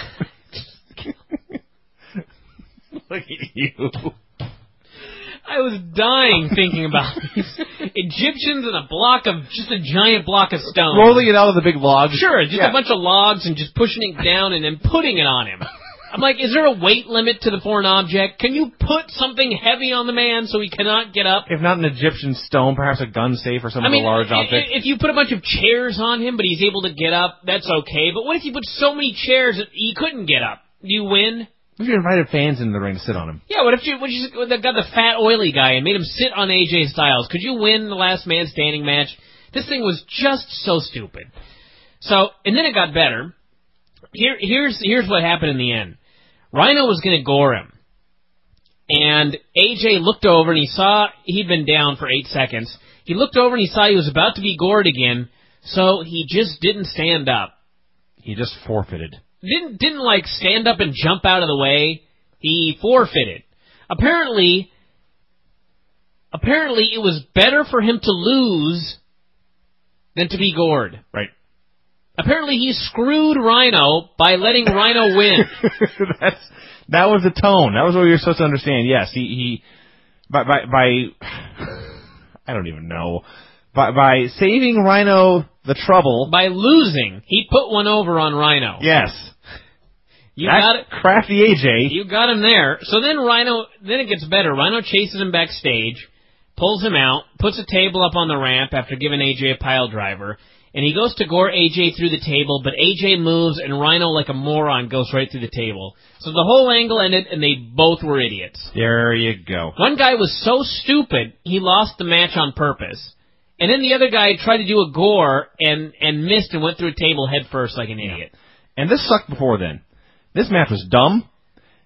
Look at you. I was dying thinking about these Egyptians and a block of, just a giant block of stone. Rolling it out of the big log. Sure, just yeah. a bunch of logs and just pushing it down and then putting it on him. I'm like, is there a weight limit to the foreign object? Can you put something heavy on the man so he cannot get up? If not an Egyptian stone, perhaps a gun safe or some I mean, other large object. If you put a bunch of chairs on him but he's able to get up, that's okay. But what if you put so many chairs that he couldn't get up? Do you win? What if you invited fans into the ring to sit on him? Yeah, what if you, what if you got the fat, oily guy and made him sit on A J Styles? Could you win the last man standing match? This thing was just so stupid. So, and then it got better. Here, here's here's what happened in the end. Rhino was going to gore him. And A J looked over and he saw he'd been down for eight seconds. He looked over and he saw he was about to be gored again, so he just didn't stand up. He just forfeited. Didn't, didn't like, stand up and jump out of the way. He forfeited. Apparently, apparently it was better for him to lose than to be gored. Right. Apparently he screwed Rhino by letting Rhino win. That's, that was the tone. That was what we were supposed to understand. Yes, he... he by, by, by... I don't even know. By, by saving Rhino... the trouble. By losing, he put one over on Rhino. Yes. You that got it. Crafty A J. You got him there. So then Rhino, then it gets better. Rhino chases him backstage, pulls him out, puts a table up on the ramp after giving A J a pile driver, and he goes to gore A J through the table, but A J moves, and Rhino, like a moron, goes right through the table. So the whole angle ended, and they both were idiots. There you go. One guy was so stupid, he lost the match on purpose. And then the other guy tried to do a gore and, and missed and went through a table head first like an yeah. idiot. And this sucked before then. This match was dumb.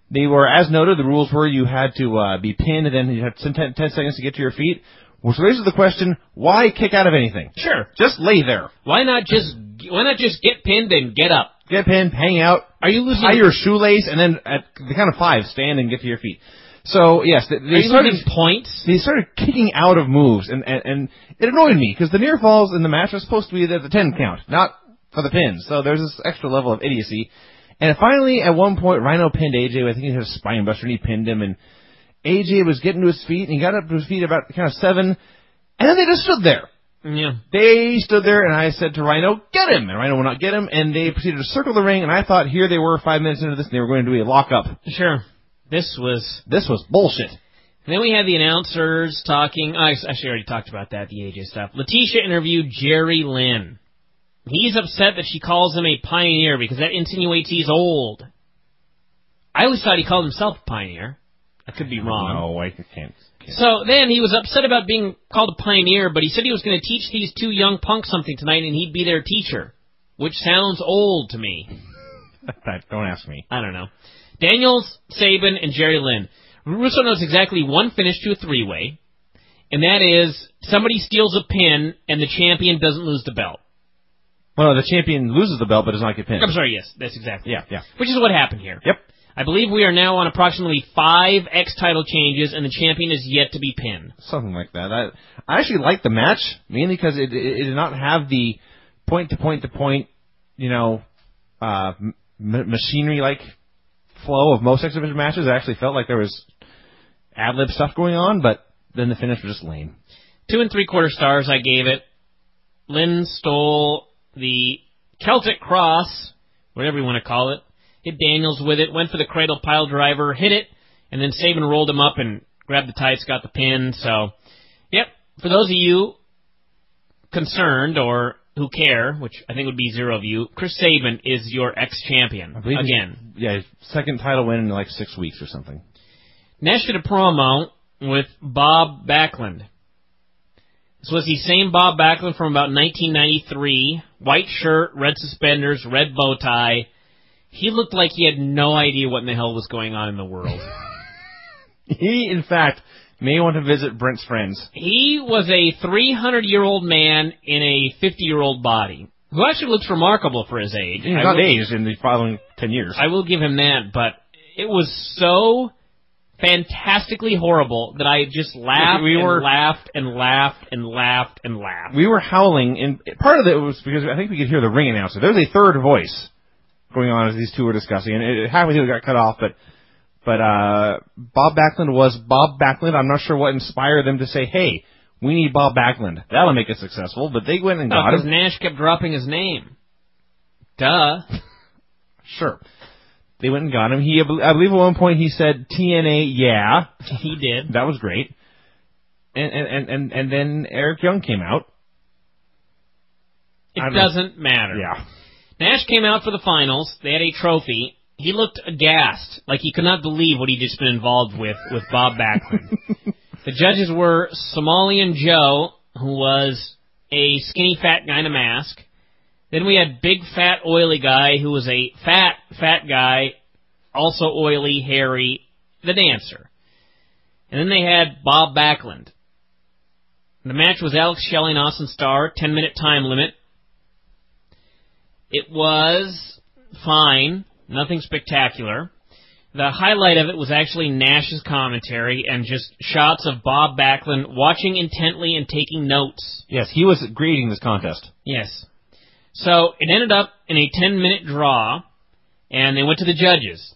They were, as noted, the rules were you had to uh, be pinned and then you had ten, ten seconds to get to your feet. Which raises the question, why kick out of anything? Sure. Just lay there. Why not just why not just get pinned and get up? Get pinned, hang out, Are you losing tie your shoelace, and then at the count of five, stand and get to your feet. So, yes, they, they started points. They started kicking out of moves, and, and, and it annoyed me, because the near falls in the match was supposed to be at the ten count, not for the pins. So there's this extra level of idiocy. And finally, at one point, Rhino pinned A J. I think he had a spine buster, and he pinned him, and A J was getting to his feet, and he got up to his feet about kind of seven, and then they just stood there. Yeah. They stood there, and I said to Rhino, get him! And Rhino would not get him, and they proceeded to circle the ring, and I thought here they were five minutes into this, and they were going to do a lock-up. Sure. This was... This was bullshit. And then we had the announcers talking... I actually already talked about that, the A J stuff. Letitia interviewed Jerry Lynn. He's upset that she calls him a pioneer because that insinuates he's old. I always thought he called himself a pioneer. I could be wrong. No, I can't, can't. So then he was upset about being called a pioneer, but he said he was going to teach these two young punks something tonight and he'd be their teacher, which sounds old to me. Don't ask me. I don't know. Daniels, Sabin, and Jerry Lynn. Russo knows exactly one finish to a three-way, and that is somebody steals a pin and the champion doesn't lose the belt. Well, the champion loses the belt but does not get pinned. I'm sorry, yes. That's exactly yeah, yeah. Which is what happened here. Yep. I believe we are now on approximately five X-title changes, and the champion is yet to be pinned. Something like that. I, I actually liked the match, mainly because it, it, it did not have the point-to-point-to-point, you know, uh, m- machinery-like... flow of most exhibition matches. I actually felt like there was ad-lib stuff going on, but then the finish was just lame. Two and three-quarter stars I gave it. Lynn stole the Celtic Cross, whatever you want to call it, hit Daniels with it, went for the cradle pile driver, hit it, and then Sabin rolled him up and grabbed the tights, got the pin. So, yep, for those of you concerned or who care, which I think would be zero of you, Chris Sabin is your ex-champion, I believe again. Yeah, second title win in like six weeks or something. Nash did a promo with Bob Backlund. This was the same Bob Backlund from about nineteen ninety-three, white shirt, red suspenders, red bow tie. He looked like he had no idea what in the hell was going on in the world. He, in fact... may want to visit Brent's friends. He was a three hundred year old man in a fifty year old body who actually looks remarkable for his age. He's not aged in the following ten years. I will give him that, but it was so fantastically horrible that I just laughed we, we and were, laughed and laughed and laughed and laughed. We were howling, and part of it was because I think we could hear the ring announcer. There was a third voice going on as these two were discussing, and it, halfway through it got cut off, but but uh, Bob Backlund was Bob Backlund. I'm not sure what inspired them to say, hey, we need Bob Backlund. That'll make it successful, but they went and got him. Because Nash kept dropping his name. Duh. Sure. They went and got him. He, I believe at one point he said T N A, yeah. He did. That was great. And and, and, and then Eric Young came out. It doesn't know. matter. Yeah. Nash came out for the finals. They had a trophy. He looked aghast, like he could not believe what he'd just been involved with, with Bob Backlund. The judges were Somalian Joe, who was a skinny fat guy in a mask. Then we had Big Fat Oily Guy, who was a fat, fat guy, also oily, hairy, the dancer. And then they had Bob Backlund. The match was Alex Shelley and Austin Starr, ten-minute time limit. It was fine, nothing spectacular. The highlight of it was actually Nash's commentary and just shots of Bob Backlund watching intently and taking notes. Yes, he was grading this contest. Yes. So it ended up in a ten-minute draw, and they went to the judges.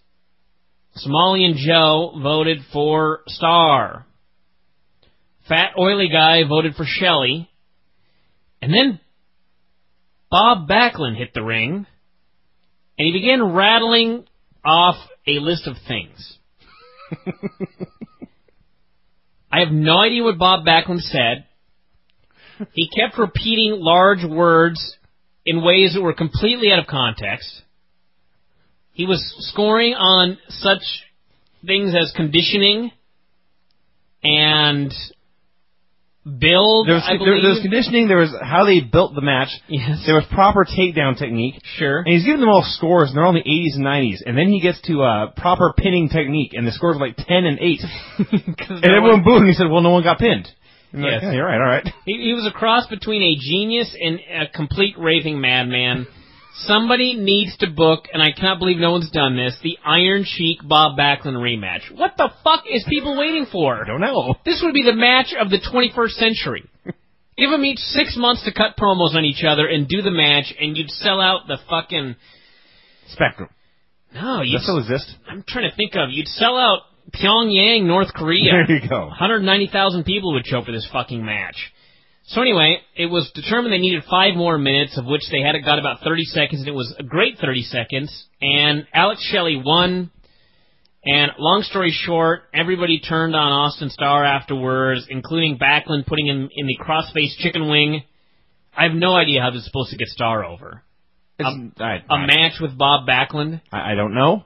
Somalian Joe voted for Starr. Fat Oily Guy voted for Shelley. And then Bob Backlund hit the ring, and he began rattling off a list of things. I have no idea what Bob Backlund said. He kept repeating large words in ways that were completely out of context. He was scoring on such things as conditioning and build, there was, I believe. There, there was conditioning, there was how they built the match. Yes. There was proper takedown technique. Sure. And he's giving them all scores, and they're all in the eighties and nineties. And then he gets to uh, proper pinning technique, and the scores were like ten and eight. And no everyone one... booed, and he said, well, no one got pinned. And yes. Like, yeah, you're right, all right. He, he was a cross between a genius and a complete raving madman. Somebody needs to book, and I cannot believe no one's done this, the Iron Sheik Bob Backlund rematch. What the fuck is people waiting for? I don't know. This would be the match of the twenty-first century. Give them each six months to cut promos on each other and do the match, and you'd sell out the fucking Spectrum. No, you still exist. I'm trying to think of you'd sell out Pyongyang, North Korea. There you go. one hundred ninety thousand people would show for this fucking match. So anyway, it was determined they needed five more minutes, of which they had got about thirty seconds, and it was a great thirty seconds. And Alex Shelley won. And long story short, everybody turned on Austin Starr afterwards, including Backlund putting him in the crossface chicken wing. I have no idea how this is supposed to get Starr over. A, I, I, a match with Bob Backlund? I, I don't know.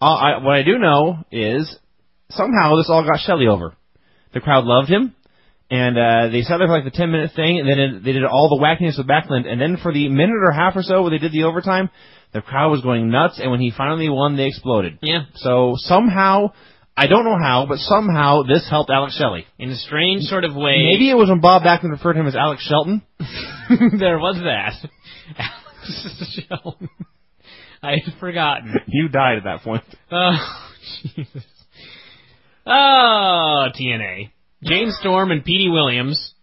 Uh, I, what I do know is somehow this all got Shelley over. The crowd loved him. And uh, they sat there for like the ten-minute thing, and then they did all the wackiness with Backlund. And then for the minute or half or so where they did the overtime, the crowd was going nuts, and when he finally won, they exploded. Yeah. So somehow, I don't know how, but somehow this helped Alex Shelley. In a strange sort of way. Maybe it was when Bob Backlund referred to him as Alex Shelton. There was that. Alex Shelton. I had forgotten. You died at that point. Oh, Jesus. Oh, T N A. James Storm and Petey Williams.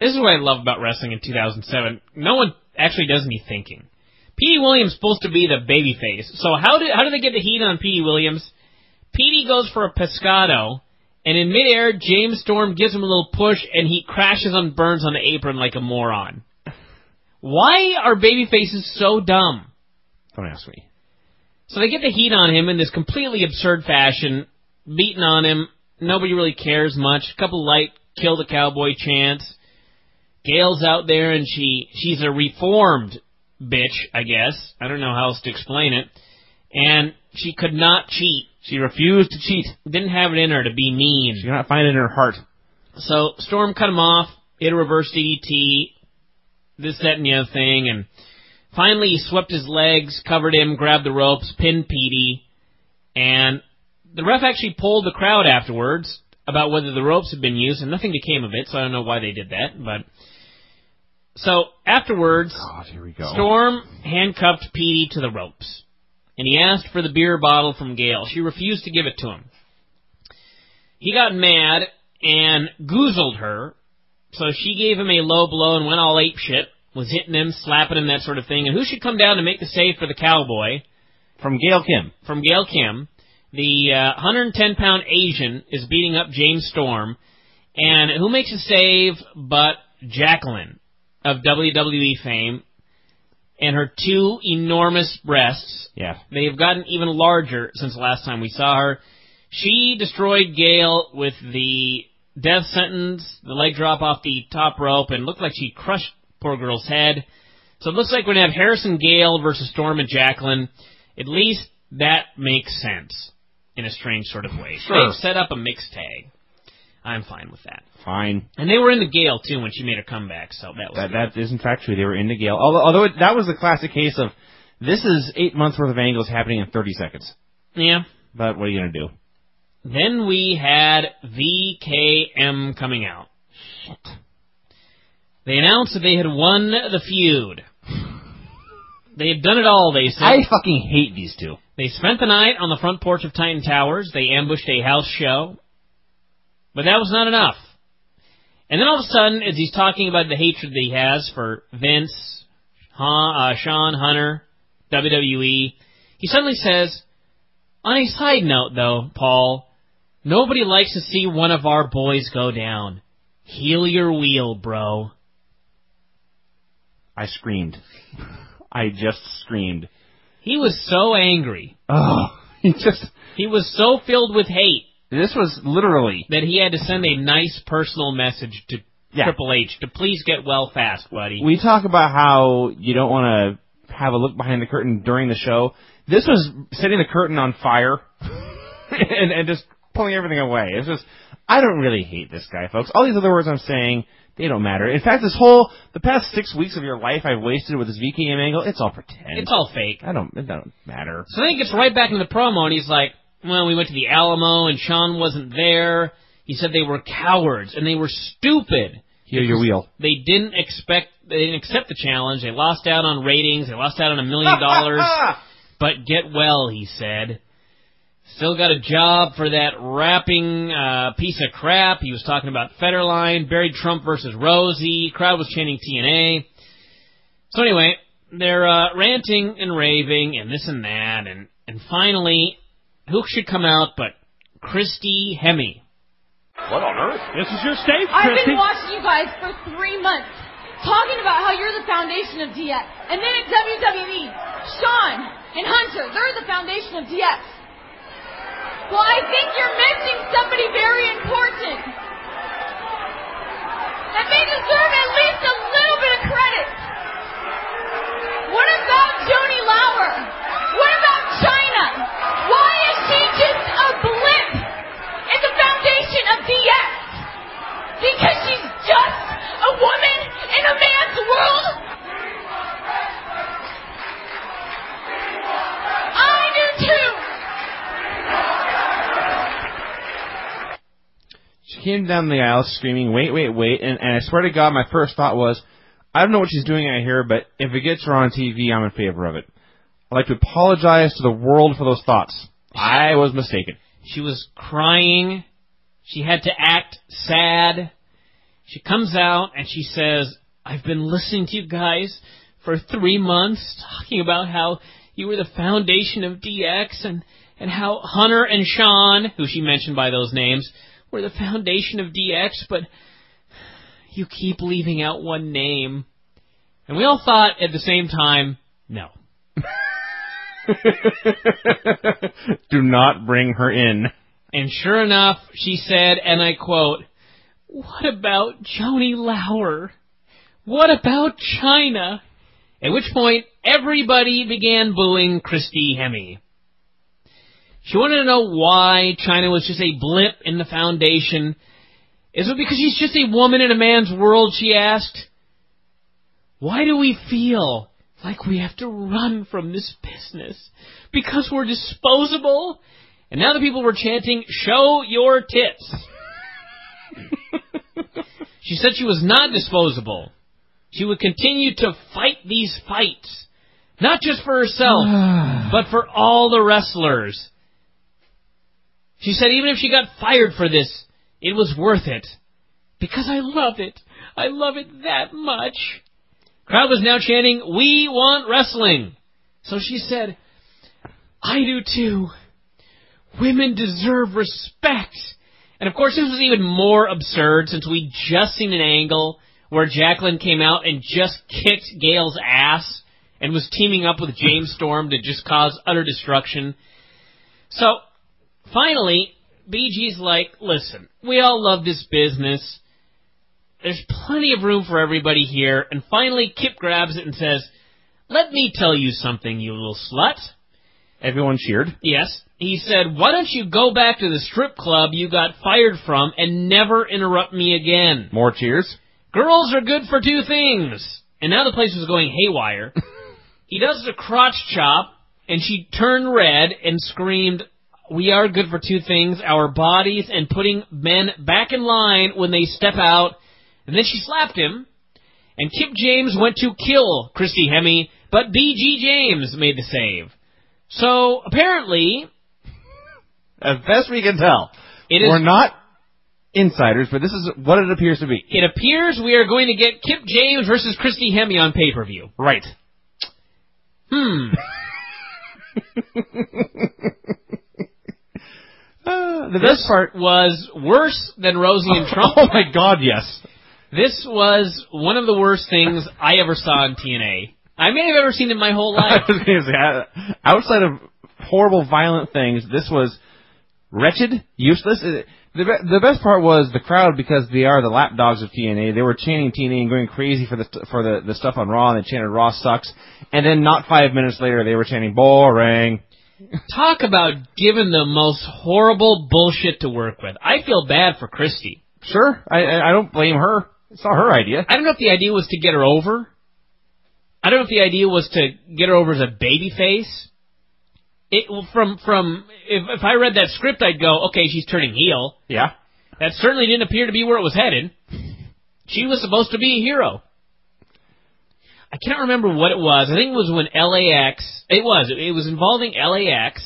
This is what I love about wrestling in two thousand seven. No one actually does any thinking. Petey Williams is supposed to be the babyface. So how do, how do they get the heat on Petey Williams? Petey goes for a pescado, and in midair, James Storm gives him a little push, and he crashes and burns on the apron like a moron. Why are babyfaces so dumb? Don't ask me. So they get the heat on him in this completely absurd fashion, beating on him. Nobody really cares much. A couple light kill the cowboy chants. Gail's out there, and she she's a reformed bitch, I guess. I don't know how else to explain it. And she could not cheat. She refused to cheat. Didn't have it in her to be mean. She could not find it in her heart. So Storm cut him off, hit a reverse D D T, this, that, and the other thing. And finally he swept his legs, covered him, grabbed the ropes, pinned Petey, and the ref actually polled the crowd afterwards about whether the ropes had been used, and nothing became of it, so I don't know why they did that. But So afterwards, God, here we go. Storm handcuffed Petey to the ropes, and he asked for the beer bottle from Gale. She refused to give it to him. He got mad and goozled her, so she gave him a low blow and went all apeshit, was hitting him, slapping him, that sort of thing. And who should come down to make the save for the cowboy? From Gail Kim. From Gail Kim. The uh, one hundred ten pound Asian is beating up James Storm. And who makes a save but Jacqueline of W W E fame and her two enormous breasts. Yeah. They have gotten even larger since the last time we saw her. She destroyed Gail with the death sentence, the leg drop off the top rope, and looked like she crushed poor girl's head. So it looks like we're going to have Harrison Gale versus Storm and Jacqueline. At least that makes sense in a strange sort of way. Sure. They've set up a mixed tag. I'm fine with that. Fine. And they were in the Gale, too, when she made her comeback, so that was That, that is, in fact, true. They were in the Gale. Although, although it, that was the classic case of, this is eight months' worth of angles happening in thirty seconds. Yeah. But what are you going to do? Then we had V K M coming out. Shit. They announced that they had won the feud. They had done it all, they said. I fucking hate these two. They spent the night on the front porch of Titan Towers. They ambushed a house show. But that was not enough. And then all of a sudden, as he's talking about the hatred that he has for Vince, Han, uh, Sean, Hunter, W W E, he suddenly says, on a side note, though, Paul, nobody likes to see one of our boys go down. Heel your wheel, bro. I screamed. I just screamed. He was so angry. Oh, he just... He was so filled with hate. This was literally... That he had to send a nice personal message to yeah. Triple H to please get well fast, buddy. We talk about how you don't want to have a look behind the curtain during the show. This was setting the curtain on fire and, and just pulling everything away. It's just... I don't really hate this guy, folks. All these other words I'm saying... They don't matter. In fact, this whole, the past six weeks of your life I've wasted with this V K M angle, it's all pretend. It's all fake. I don't, it don't matter. So then he gets right back into the promo, and he's like, well, we went to the Alamo, and Sean wasn't there. He said they were cowards, and they were stupid. Hear your wheel. They didn't expect, they didn't accept the challenge. They lost out on ratings. They lost out on a million dollars. But get well, he said. Still got a job for that rapping uh, piece of crap. He was talking about Federline, buried Trump versus Rosie. Crowd was chanting T N A. So anyway, they're uh, ranting and raving and this and that. And, and finally, who should come out but Christy Hemme? What on earth? This is your stage, Christy. I've been watching you guys for three months, talking about how you're the foundation of D X. And then at W W E, Sean and Hunter, they're the foundation of D X. Well, I think you're missing somebody very important. And they deserve at least a little bit of credit. What about Joni Lauer? What about Chyna? Why is she just a blip in the foundation of D X? Because she's just a woman in a man's world? I do too. She came down the aisle screaming, wait, wait, wait, and, and I swear to God, my first thought was, I don't know what she's doing out here, but if it gets her on T V, I'm in favor of it. I'd like to apologize to the world for those thoughts. I was mistaken. She was crying. She had to act sad. She comes out and she says, I've been listening to you guys for three months talking about how you were the foundation of D X and, and how Hunter and Sean, who she mentioned by those names, we're the foundation of D X, but you keep leaving out one name. And we all thought at the same time, no. Do not bring her in. And sure enough, she said, and I quote, what about Joni Lauer? What about Chyna? At which point, everybody began booing Christy Hemme. She wanted to know why Chyna was just a blip in the foundation. Is it because she's just a woman in a man's world, she asked? Why do we feel like we have to run from this business? Because we're disposable? And now the people were chanting, show your tits. She said she was not disposable. She would continue to fight these fights, not just for herself, but for all the wrestlers. She said even if she got fired for this, it was worth it. Because I love it. I love it that much. Crowd was now chanting, "We want wrestling." So she said, "I do too. Women deserve respect." And of course, this was even more absurd since we'd just seen an angle where Jacqueline came out and just kicked Gail's ass and was teaming up with James Storm to just cause utter destruction. So, finally, B G's like, listen, we all love this business. There's plenty of room for everybody here. And finally, Kip grabs it and says, "Let me tell you something, you little slut." Everyone cheered. Yes. He said, "Why don't you go back to the strip club you got fired from and never interrupt me again?" More cheers. Girls are good for two things. And now the place was going haywire. He does the crotch chop, and she turned red and screamed, "We are good for two things, our bodies and putting men back in line when they step out." And then she slapped him, and Kip James went to kill Christy Hemme, but B G James made the save. So, apparently, as best we can tell, it is, we're not insiders, but this is what it appears to be. It appears we are going to get Kip James versus Christy Hemme on pay-per-view. Right. Hmm. Uh, the this best part was worse than Rosie and Trump. Oh my God, yes. This was one of the worst things I ever saw in T N A. I may have ever seen it in my whole life. Outside of horrible, violent things, this was wretched, useless. The the best part was the crowd, because they are the lapdogs of T N A. They were chanting T N A and going crazy for the for the, the stuff on Raw, and they chanted Raw sucks. And then not five minutes later, they were chanting boring. Talk about giving the most horrible bullshit to work with. I feel bad for Christy. Sure. I I don't blame her. It's not her idea. I don't know if the idea was to get her over. I don't know if the idea was to get her over as a babyface. It from from if if I read that script, I'd go, okay, she's turning heel. Yeah. That certainly didn't appear to be where it was headed. She was supposed to be a hero. I can't remember what it was. I think it was when L A X. It was. It was involving L A X.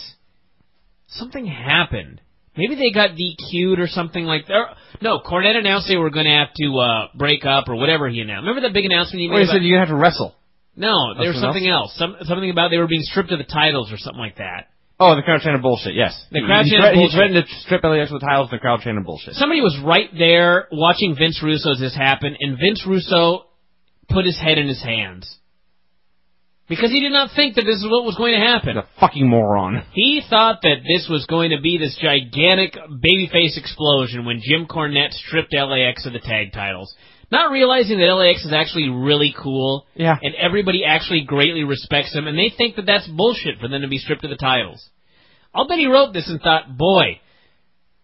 Something happened. Maybe they got D Q'd or something like that. No, Cornette announced they were going to have to uh, break up or whatever he announced. Remember that big announcement he made? Where he said you're going to have to wrestle. No, there was something else. Some, something about they were being stripped of the titles or something like that. Oh, the crowd chanted bullshit, yes. The crowd chanted bullshit. He threatened to strip L A X of the titles, the crowd chanted bullshit. Somebody was right there watching Vince Russo as this happened, and Vince Russo put his head in his hands. Because he did not think that this is what was going to happen. The fucking moron. He thought that this was going to be this gigantic babyface explosion when Jim Cornette stripped L A X of the tag titles. Not realizing that L A X is actually really cool, yeah, and everybody actually greatly respects him, and they think that that's bullshit for them to be stripped of the titles. I'll bet he wrote this and thought, boy,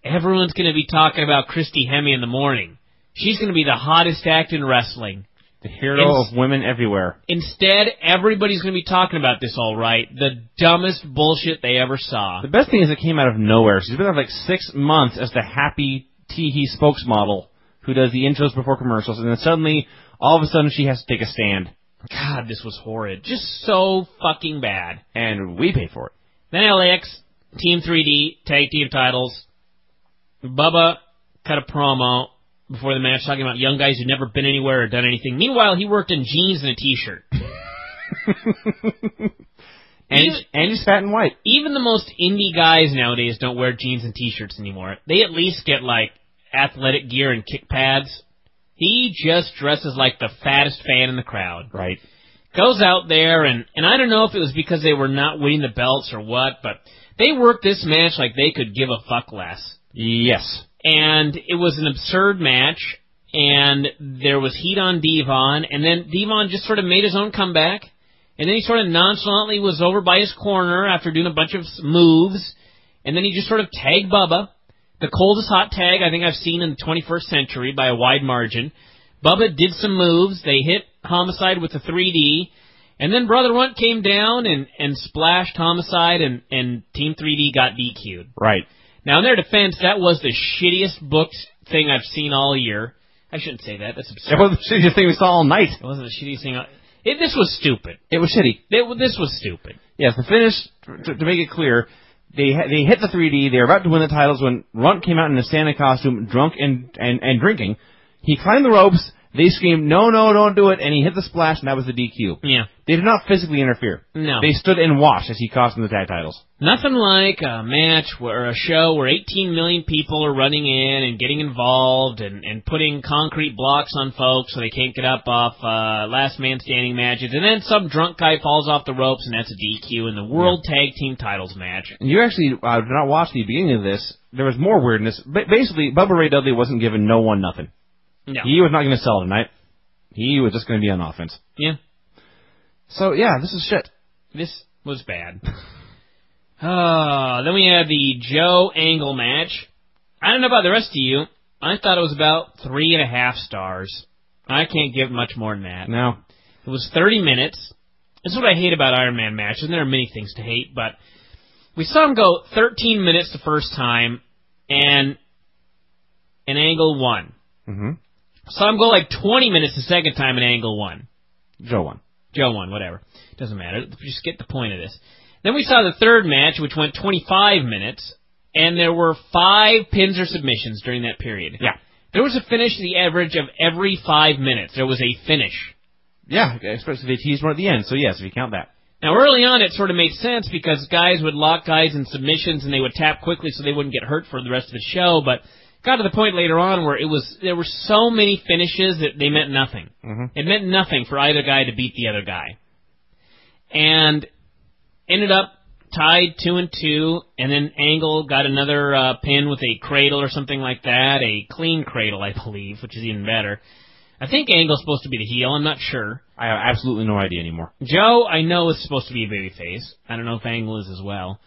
everyone's going to be talking about Christy Hemme in the morning. She's going to be the hottest act in wrestling. The hero in- of women everywhere. Instead, everybody's going to be talking about this, all right. The dumbest bullshit they ever saw. The best thing is it came out of nowhere. She's been there for like six months as the happy tee-hee spokesmodel who does the intros before commercials, and then suddenly, all of a sudden, she has to take a stand. God, this was horrid. Just so fucking bad. And we paid for it. Then L A X, Team three D, tag team titles. Bubba cut a promo before the match talking about young guys who'd never been anywhere or done anything. Meanwhile, he worked in jeans and a t-shirt. and, even, and he's fat and white. Even the most indie guys nowadays don't wear jeans and t-shirts anymore. They at least get, like, athletic gear and kick pads. He just dresses like the fattest fan in the crowd. Right. Goes out there, and, and I don't know if it was because they were not winning the belts or what, but they worked this match like they could give a fuck less. Yes. And it was an absurd match, and there was heat on Devon, and then Devon just sort of made his own comeback, and then he sort of nonchalantly was over by his corner after doing a bunch of moves, and then he just sort of tagged Bubba. The coldest hot tag I think I've seen in the twenty-first century by a wide margin. Bubba did some moves. They hit Homicide with the three D. And then Brother Runt came down and, and splashed Homicide, and, and Team three D got D Q'd. Right. Now, in their defense, that was the shittiest booked thing I've seen all year. I shouldn't say that. That's absurd. It wasn't the shittiest thing we saw all night. It wasn't the shittiest thing. All... It, this was stupid. It was shitty. It, this was stupid. Yes, the finish, to, to make it clear, they they hit the three D. They were about to win the titles when Runt came out in a Santa costume, drunk and, and, and drinking. He climbed the ropes. They screamed, no, no, don't do it, and he hit the splash, and that was the D Q. Yeah. They did not physically interfere. No. They stood and watched as he cost them the tag titles. Nothing like a match or a show where eighteen million people are running in and getting involved and, and putting concrete blocks on folks so they can't get up off uh, last man standing matches, and then some drunk guy falls off the ropes, and that's a D Q in the World yeah. Tag Team Titles match. You actually uh, did not watch the beginning of this. There was more weirdness. But basically, Bubba Ray Dudley wasn't giving no one nothing. No. He was not going to sell tonight. He was just going to be on offense. Yeah. So, yeah, this is shit. This was bad. uh, then we had the Joe Angle match. I don't know about the rest of you. I thought it was about three and a half stars. I can't give much more than that. No. It was thirty minutes. That's what I hate about Iron Man matches. And there are many things to hate, but we saw him go thirteen minutes the first time, and an Angle won. Mm-hmm. So I'm going like twenty minutes the second time and Angle won. Joe won. Joe won, whatever. Doesn't matter. Just get the point of this. Then we saw the third match, which went twenty-five minutes, and there were five pins or submissions during that period. Yeah. There was a finish the average of every five minutes. There was a finish. Yeah, especially if they teased one at the end, so yes, if you count that. Now, early on, it sort of made sense because guys would lock guys in submissions and they would tap quickly so they wouldn't get hurt for the rest of the show, but... got to the point later on where it was there were so many finishes that they meant nothing. Mm-hmm. It meant nothing for either guy to beat the other guy. And ended up tied two and two, and then Angle got another uh, pin with a cradle or something like that, a clean cradle, I believe, which is even better. I think Angle's supposed to be the heel. I'm not sure. I have absolutely no idea anymore. Joe, I know, is supposed to be a babyface. I don't know if Angle is as well.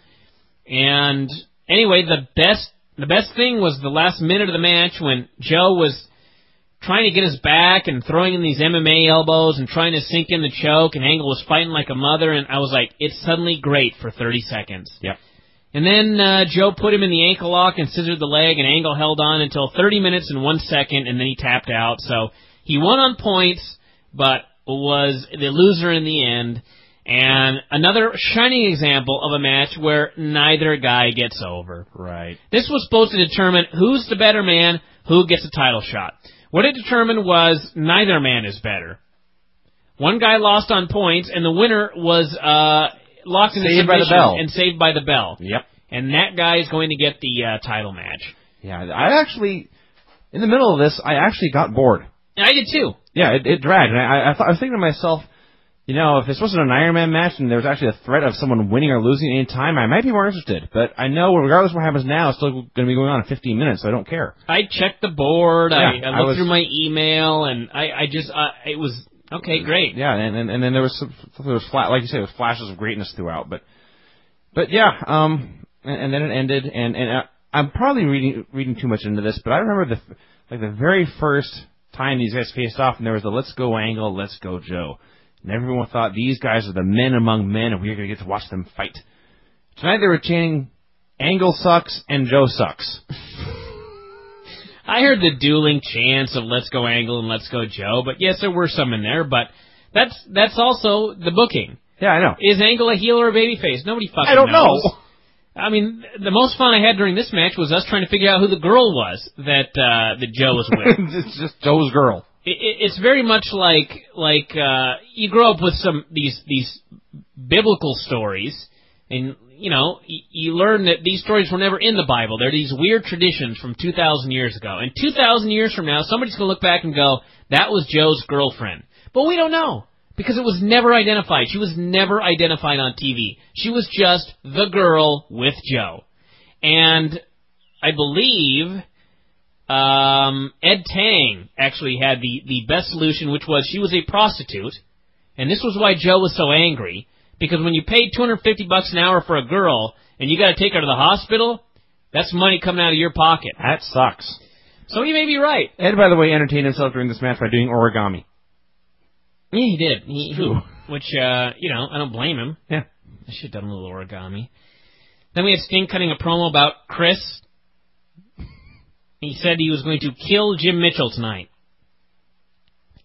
And anyway, the best... The best thing was the last minute of the match when Joe was trying to get his back and throwing in these M M A elbows and trying to sink in the choke, and Angle was fighting like a mother, and I was like, it's suddenly great for thirty seconds. Yep. And then uh, Joe put him in the ankle lock and scissored the leg, and Angle held on until thirty minutes and one second, and then he tapped out. So he won on points, but was the loser in the end. And another shining example of a match where neither guy gets over. Right. This was supposed to determine who's the better man, who gets a title shot. What it determined was neither man is better. One guy lost on points, and the winner was uh, locked in the submission and saved by the bell. Yep. And that guy is going to get the uh, title match. Yeah, I actually, in the middle of this, I actually got bored. I did too. Yeah, it, it dragged. And I, I, thought, I was thinking to myself, you know, if this wasn't an Iron Man match and there was actually a threat of someone winning or losing at any time, I might be more interested. But I know, regardless of what happens now, it's still going to be going on in fifteen minutes, so I don't care. I checked the board. Yeah, I, I looked I was, through my email, and I, I just, I, it was, okay, great. Yeah, and, and, and then there was, some, there was flat, like you said, there was flashes of greatness throughout. But, but yeah, um, and, and then it ended, and, and I, I'm probably reading reading too much into this, but I remember the like the very first time these guys faced off, and there was the let's go Angle, let's go Joe. And everyone thought, these guys are the men among men, and we're going to get to watch them fight. Tonight they were chanting, Angle sucks and Joe sucks. I heard the dueling chants of let's go Angle and let's go Joe, but yes, there were some in there, but that's that's also the booking. Yeah, I know. Is Angle a heel or a babyface? Nobody fucking knows. I don't knows. know. I mean, the most fun I had during this match was us trying to figure out who the girl was that, uh, that Joe was with. It's just Joe's girl. It's very much like like uh, you grow up with some these these biblical stories, and you know you learn that these stories were never in the Bible. They're these weird traditions from two thousand years ago. And two thousand years from now, somebody's gonna look back and go, "That was Joe's girlfriend," but we don't know because it was never identified. She was never identified on T V. She was just the girl with Joe, and I believe. Um, Ed Tang actually had the, the best solution, which was she was a prostitute, and this was why Joe was so angry, because when you paid two hundred fifty bucks an hour for a girl, and you got to take her to the hospital, that's money coming out of your pocket. That sucks. So he may be right. Ed, by the way, entertained himself during this match by doing origami. Yeah, he did. He, who, which, uh, you know, I don't blame him. Yeah. I should have done a little origami. Then we had Sting cutting a promo about Chris. He said he was going to kill Jim Mitchell tonight.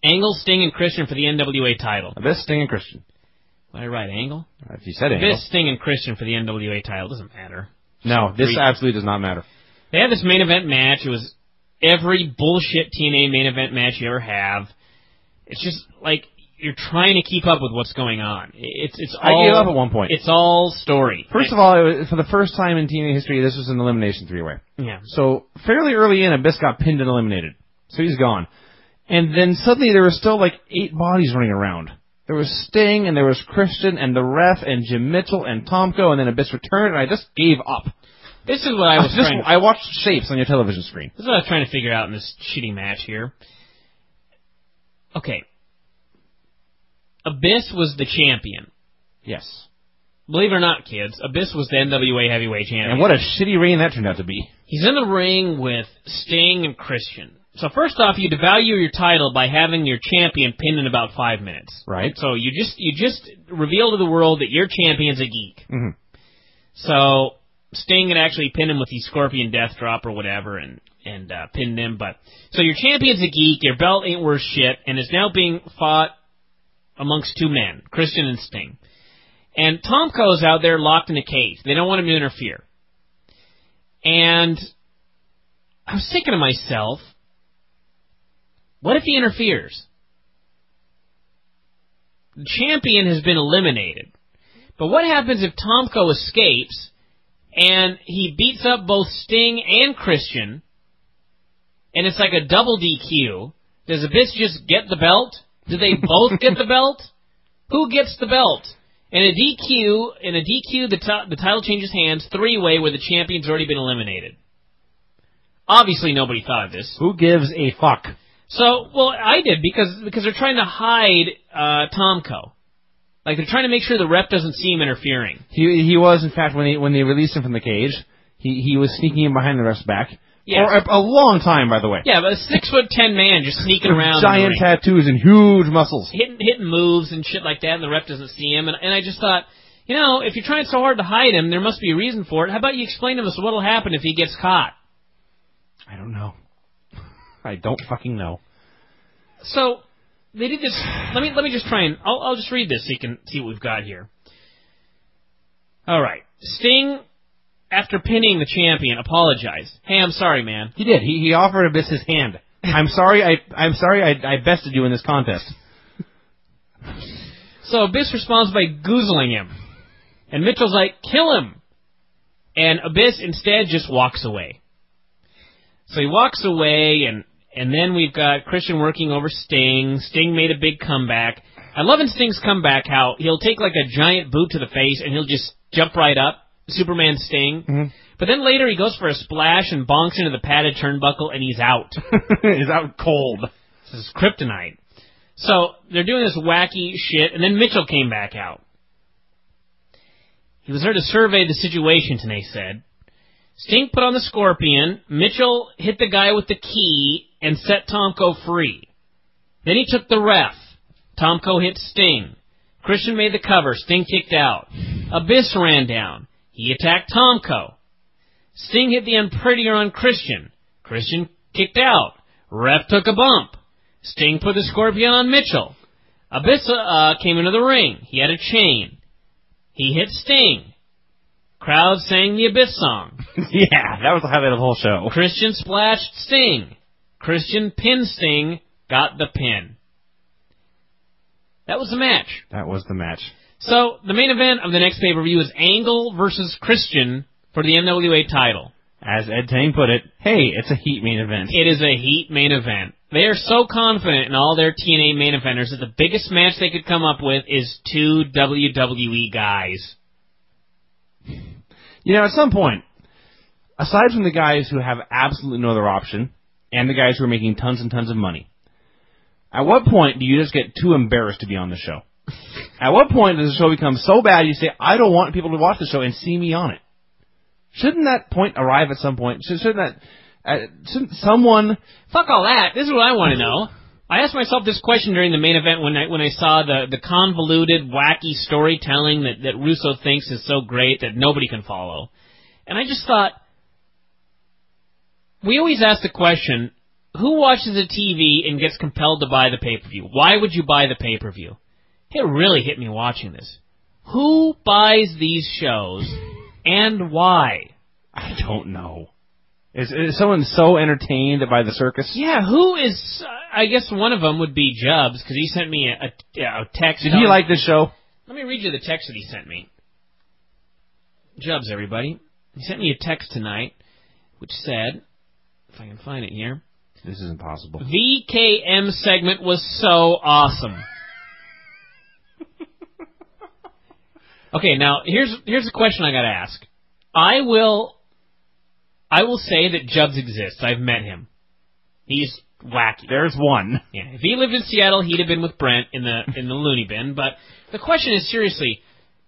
Angle, Sting, and Christian for the N W A title. Abyss, Sting, and Christian. Am I right? Angle? If you said Angle. Abyss, Sting, and Christian for the N W A title. Doesn't matter. No, this absolutely does not matter. They had this main event match. It was every bullshit T N A main event match you ever have. It's just like you're trying to keep up with what's going on. It's it's all. I gave up at one point. It's all story. First of all, it was, for the first time in T N A history, this was an elimination three-way. Yeah. So fairly early in, Abyss got pinned and eliminated. So he's gone. And then suddenly there were still like eight bodies running around. There was Sting, and there was Christian, and the ref, and Jim Mitchell, and Tomko, and then Abyss returned, and I just gave up. This is what I was I just, trying... I watched shapes on your television screen. This is what I was trying to figure out in this shitty match here. Okay. Abyss was the champion. Yes. Believe it or not, kids, Abyss was the N W A heavyweight champion. And what a shitty reign that turned out to be. He's in the ring with Sting and Christian. So first off, you devalue your title by having your champion pinned in about five minutes. Right. So you just you just reveal to the world that your champion's a geek. Mm-hmm. So Sting had actually pinned him with the Scorpion Death Drop or whatever, and and uh, pinned him. But so your champion's a geek, your belt ain't worth shit, and is now being fought amongst two men, Christian and Sting. And Tomko's out there locked in a cage. They don't want him to interfere. And I was thinking to myself, what if he interferes? The champion has been eliminated. But what happens if Tomko escapes and he beats up both Sting and Christian and it's like a double D Q? Does Abyss just get the belt? Do they both get the belt? Who gets the belt? In a D Q, in a D Q, the, t- the title changes hands three-way where the champion's already been eliminated. Obviously nobody thought of this. Who gives a fuck? So, well, I did, because because they're trying to hide uh, Tomko. Like, they're trying to make sure the ref doesn't see him interfering. He he was, in fact, when they, when they released him from the cage, he, he was sneaking in behind the ref's back. Yeah. For a, a long time, by the way. Yeah, but a six-foot-ten man just sneaking around. Giant tattoos and huge muscles. Hitting, hitting moves and shit like that, and the ref doesn't see him. And, and I just thought, you know, if you're trying so hard to hide him, there must be a reason for it. How about you explain to us what will happen if he gets caught? I don't know. I don't fucking know. So, they did this. Let me let me just try and... I'll, I'll just read this so you can see what we've got here. All right. Sting, after pinning the champion, apologized. Hey, I'm sorry, man. He did. He he offered Abyss his hand. I'm sorry I I'm sorry I, I bested you in this contest. So Abyss responds by goozling him. And Mitchell's like, kill him! And Abyss instead just walks away. So he walks away, and... And then we've got Christian working over Sting. Sting made a big comeback. I love in Sting's comeback how he'll take like a giant boot to the face and he'll just jump right up, Superman Sting. Mm-hmm. But then later he goes for a splash and bonks into the padded turnbuckle and he's out. He's out cold. This is kryptonite. So they're doing this wacky shit, and then Mitchell came back out. He was there to survey the situation, Tanay said. Sting put on the Scorpion, Mitchell hit the guy with the key, and set Tomko free. Then he took the ref. Tomko hit Sting. Christian made the cover. Sting kicked out. Abyss ran down. He attacked Tomko. Sting hit the unprettier on Christian. Christian kicked out. Ref took a bump. Sting put the Scorpion on Mitchell. Abyss uh, came into the ring. He had a chain. He hit Sting. Crowd sang the Abyss song. Yeah, that was the highlight of the whole show. Christian splashed Sting. Christian pinned Sting, got the pin. That was the match. That was the match. So, the main event of the next pay-per-view is Angle versus Christian for the N W A title. As Ed Tang put it, hey, it's a heat main event. It is a heat main event. They are so confident in all their T N A main eventers that the biggest match they could come up with is two W W E guys. You know, at some point, aside from the guys who have absolutely no other option... and the guys who are making tons and tons of money. At what point do you just get too embarrassed to be on the show? At what point does the show become so bad you say, I don't want people to watch the show and see me on it? Shouldn't that point arrive at some point? Shouldn't that... Uh, shouldn't someone... Fuck all that. This is what I want to know. I asked myself this question during the main event when I, when I saw the, the convoluted, wacky storytelling that, that Russo thinks is so great that nobody can follow. And I just thought... We always ask the question, who watches the T V and gets compelled to buy the pay-per-view? Why would you buy the pay-per-view? It really hit me watching this. Who buys these shows and why? I don't know. Is, is someone so entertained by the circus? Yeah, who is... I guess one of them would be Jubs, because he sent me a, a, a text. Did he like this show? Let me read you the text that he sent me. Jubs, everybody. He sent me a text tonight, which said, if I can find it here. This is impossible. V K M segment was so awesome. Okay, now, here's here's a question I got to ask. I will... I will say that Jubs exists. I've met him. He's wacky. There's one. Yeah. If he lived in Seattle, he'd have been with Brent in the in the loony bin. But the question is, seriously,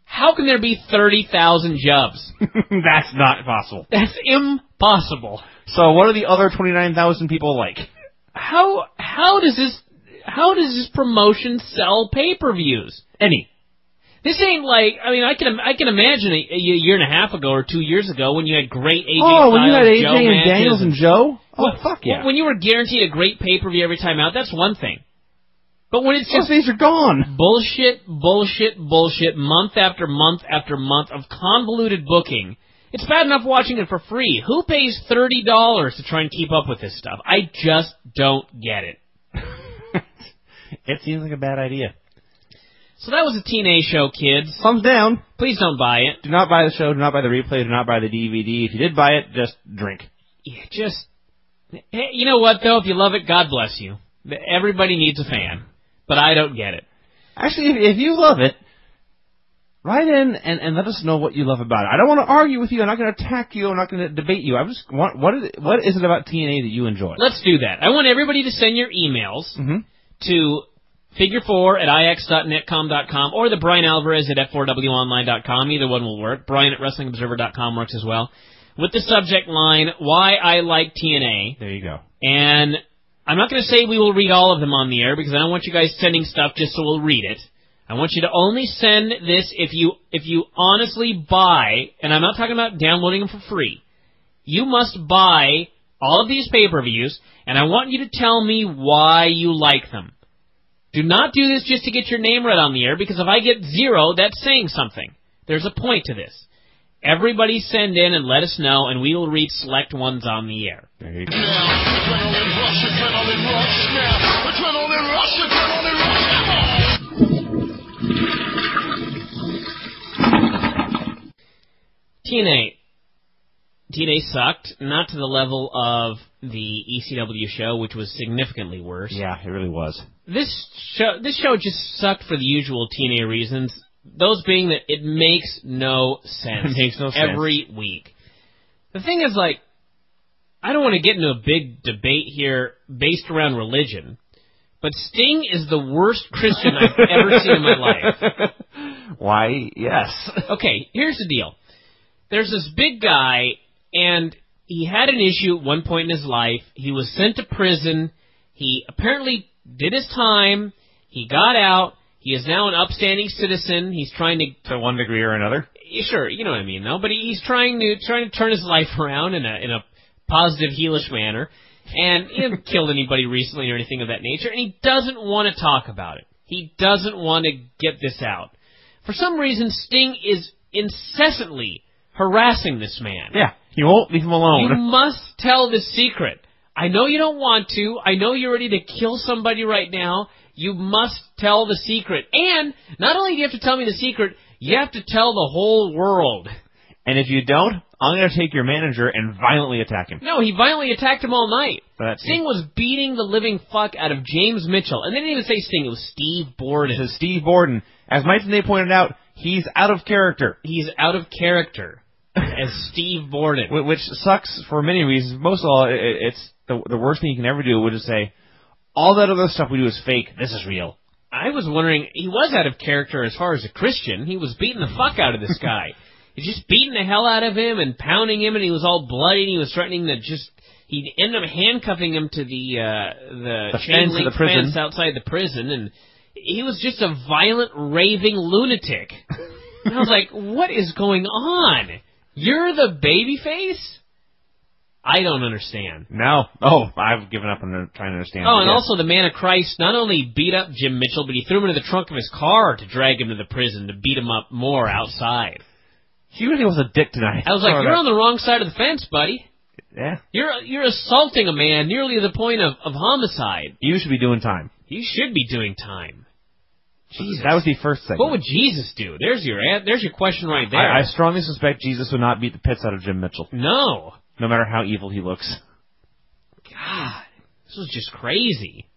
how can there be thirty thousand Jubs? That's not possible. That's impossible. So what are the other twenty-nine thousand people like? How how does this how does this promotion sell pay-per-views? Any. This ain't like, I mean, I can I can imagine a, a year and a half ago or two years ago when you had great A J Styles, oh, when you had A J Joe and Daniels and Joe? Oh, well, fuck yeah. When you were guaranteed a great pay-per-view every time out, that's one thing. But when it's just... Those things are gone. Bullshit, bullshit, bullshit, month after month after month of convoluted booking. It's bad enough watching it for free. Who pays thirty dollars to try and keep up with this stuff? I just don't get it. It seems like a bad idea. So that was a T N A show, kids. Thumbs down. Please don't buy it. Do not buy the show. Do not buy the replay. Do not buy the D V D. If you did buy it, just drink. Yeah, just... Hey, you know what, though? If you love it, God bless you. Everybody needs a fan. But I don't get it. Actually, if, if you love it, write in and, and let us know what you love about it. I don't want to argue with you. I'm not going to attack you. I'm not going to debate you. I just want... What is, what is it about T N A that you enjoy? Let's do that. I want everybody to send your emails mm-hmm. to... figure four at I X dot net com dot com or the Brian Alvarez at F four W online dot com. Either one will work. Brian at wrestling observer dot com works as well. With the subject line, why I like T N A. There you go. And I'm not going to say we will read all of them on the air because I don't want you guys sending stuff just so we'll read it. I want you to only send this if you if you honestly buy, and I'm not talking about downloading them for free. You must buy all of these pay-per-views, and I want you to tell me why you like them. Do not do this just to get your name read on the air, because if I get zero, that's saying something. There's a point to this. Everybody send in and let us know, and we will read select ones on the air. There you go. T N A. T N A sucked, not to the level of the E C W show, which was significantly worse. Yeah, it really was. This show this show just sucked for the usual T N A reasons, those being that it makes no sense it makes no every sense. week. The thing is, like, I don't want to get into a big debate here based around religion, but Sting is the worst Christian I've ever seen in my life. Why, yes. Okay, here's the deal. There's this big guy, and he had an issue at one point in his life. He was sent to prison. He apparently... did his time, he got out, he is now an upstanding citizen, he's trying to... To one degree or another? Sure, you know what I mean, though, but he's trying to trying to turn his life around in a in a positive, heelish manner, and he hasn't killed anybody recently or anything of that nature, and he doesn't want to talk about it. He doesn't want to get this out. For some reason, Sting is incessantly harassing this man. Yeah, you won't leave him alone. You must tell the secret. I know you don't want to. I know you're ready to kill somebody right now. You must tell the secret. And not only do you have to tell me the secret, you have to tell the whole world. And if you don't, I'm going to take your manager and violently attack him. No, he violently attacked him all night. But Sting was beating the living fuck out of James Mitchell. And they didn't even say Sting. It was Steve Borden. It was Steve Borden. As Mike and they pointed out, he's out of character. He's out of character as Steve Borden. Which sucks for many reasons. Most of all, it's... The, the worst thing you can ever do would just say, all that other stuff we do is fake. This is real. I was wondering, he was out of character as far as a Christian. He was beating the fuck out of this guy. He just beating the hell out of him and pounding him, and he was all bloody, and he was threatening to just... He ended up handcuffing him to the uh, the, the chain fence link of the prison. fence outside the prison, and he was just a violent, raving lunatic. And I was like, what is going on? You're the babyface? I don't understand. No. Oh, I've given up on trying to understand. Oh, and yeah. also the Man of Christ not only beat up Jim Mitchell, but he threw him into the trunk of his car to drag him to the prison to beat him up more outside. She really was a dick tonight. I was like, oh, you're that. on the wrong side of the fence, buddy. Yeah. You're you're assaulting a man nearly to the point of, of homicide. You should be doing time. You should be doing time. Jesus. That was the first segment. What would Jesus do? There's your there's your question right there. I, I strongly suspect Jesus would not beat the pits out of Jim Mitchell. No. No matter how evil he looks. God. This was just crazy.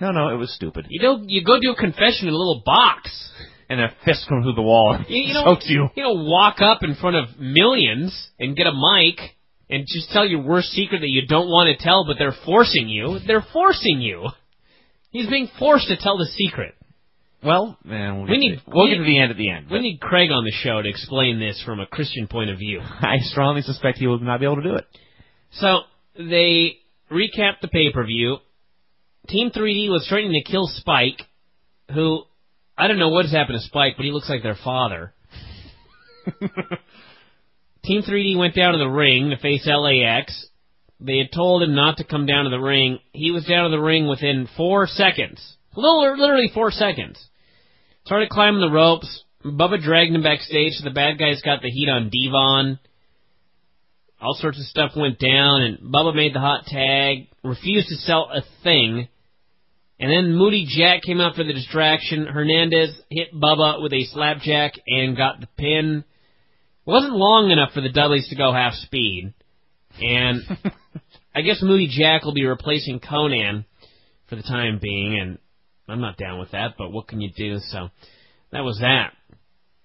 No, no, it was stupid. You know, you go do a confession in a little box. And a fist comes through the wall and you, you chokes you. You don't walk up in front of millions and get a mic and just tell your worst secret that you don't want to tell, but they're forcing you. They're forcing you. He's being forced to tell the secret. Well, man, we'll, we get, need, to, we'll we, get to the end at the end. But. We need Craig on the show to explain this from a Christian point of view. I strongly suspect he will not be able to do it. So, they recapped the pay-per-view. Team three D was threatening to kill Spike, who, I don't know what has happened to Spike, but he looks like their father. Team three D went down to the ring to face L A X. They had told him not to come down to the ring. He was down to the ring within four seconds. Literally four seconds. Started climbing the ropes. Bubba dragged him backstage, so the bad guys got the heat on Devon. All sorts of stuff went down, and Bubba made the hot tag, refused to sell a thing. And then Moody Jack came out for the distraction. Hernandez hit Bubba with a slapjack and got the pin. It wasn't long enough for the Dudleys to go half speed. And I guess Moody Jack will be replacing Conan for the time being, and I'm not down with that, but what can you do? So that was that.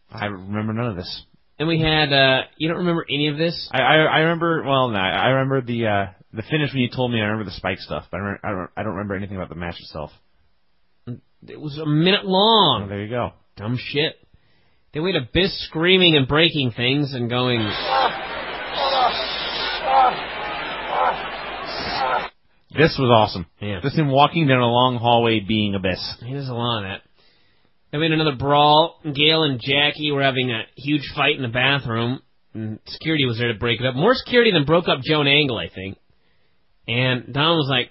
I remember none of this. And we had, uh, you don't remember any of this? I I, I remember, well, no, I remember the uh, the finish when you told me. I remember the Spike stuff, but I, remember, I, don't, I don't remember anything about the match itself. It was a minute long. Oh, there you go. Dumb shit. Then we had Abyss screaming and breaking things and going... This was awesome. Yeah. Just him walking down a long hallway being Abyss. He does a lot of that. Then we had another brawl. Gail and Jackie were having a huge fight in the bathroom. And security was there to break it up. More security than broke up Joan Angle, I think. And Don was like,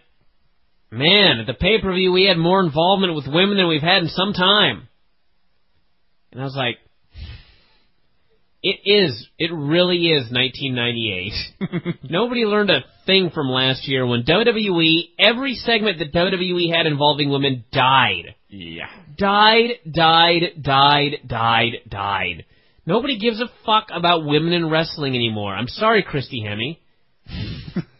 man, at the pay-per-view we had more involvement with women than we've had in some time. And I was like, it is. It really is nineteen ninety-eight. Nobody learned a thing from last year when W W E, every segment that W W E had involving women died. Yeah. Died, died, died, died, died. Nobody gives a fuck about women in wrestling anymore. I'm sorry, Christy Hemme.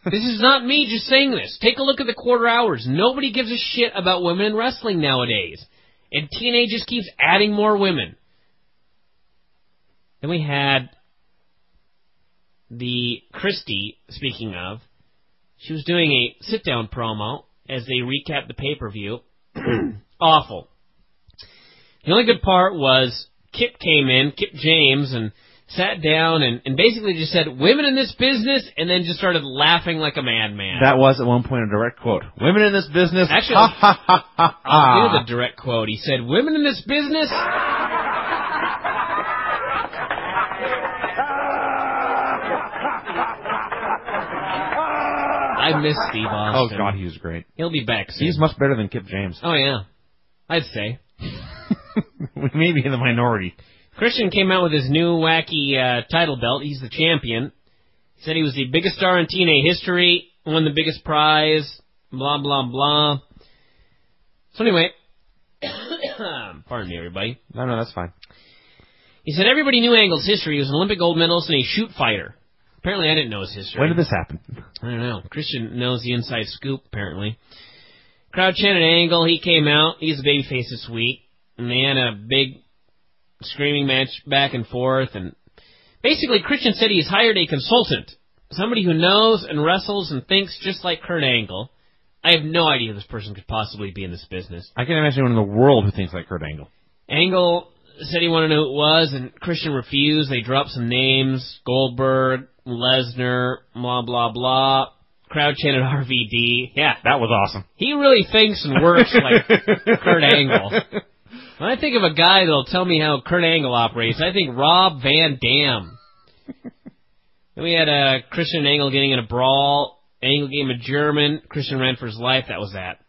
This is not me just saying this. Take a look at the quarter hours. Nobody gives a shit about women in wrestling nowadays. And T N A just keeps adding more women. Then we had the Christie, speaking of. She was doing a sit-down promo as they recapped the pay-per-view. Awful. The only good part was Kip came in, Kip James, and sat down and, and basically just said, women in this business, and then just started laughing like a madman. That was, at one point, a direct quote. Women in this business, actually, ha, ha, ha, ha, ha. I'll do the direct quote. He said, women in this business... I miss Steve Austin. Oh, God, he was great. He'll be back soon. He's much better than Kip James. Oh, yeah. I'd say. We may be in the minority. Christian came out with his new wacky uh, title belt. He's the champion. He said he was the biggest star in T N A history, won the biggest prize, blah, blah, blah. So, anyway, pardon me, everybody. No, no, that's fine. He said everybody knew Angle's history. He was an Olympic gold medalist and a shoot fighter. Apparently, I didn't know his history. When did this happen? I don't know. Christian knows the inside scoop, apparently. Crowd chanted Angle. He came out. He's a babyface this week. And they had a big screaming match back and forth. And basically, Christian said he's hired a consultant. Somebody who knows and wrestles and thinks just like Kurt Angle. I have no idea this person could possibly be in this business. I can't imagine anyone in the world who thinks like Kurt Angle. Angle said he wanted to know who it was, and Christian refused. They dropped some names. Goldberg, Lesnar, blah, blah, blah. Crowd chanted R V D. Yeah. That was awesome. He really thinks and works like Kurt Angle. When I think of a guy that'll tell me how Kurt Angle operates, I think Rob Van Dam. Then we had uh, Christian Angle getting in a brawl. Angle gave him a German. Christian ran for his life. That was that.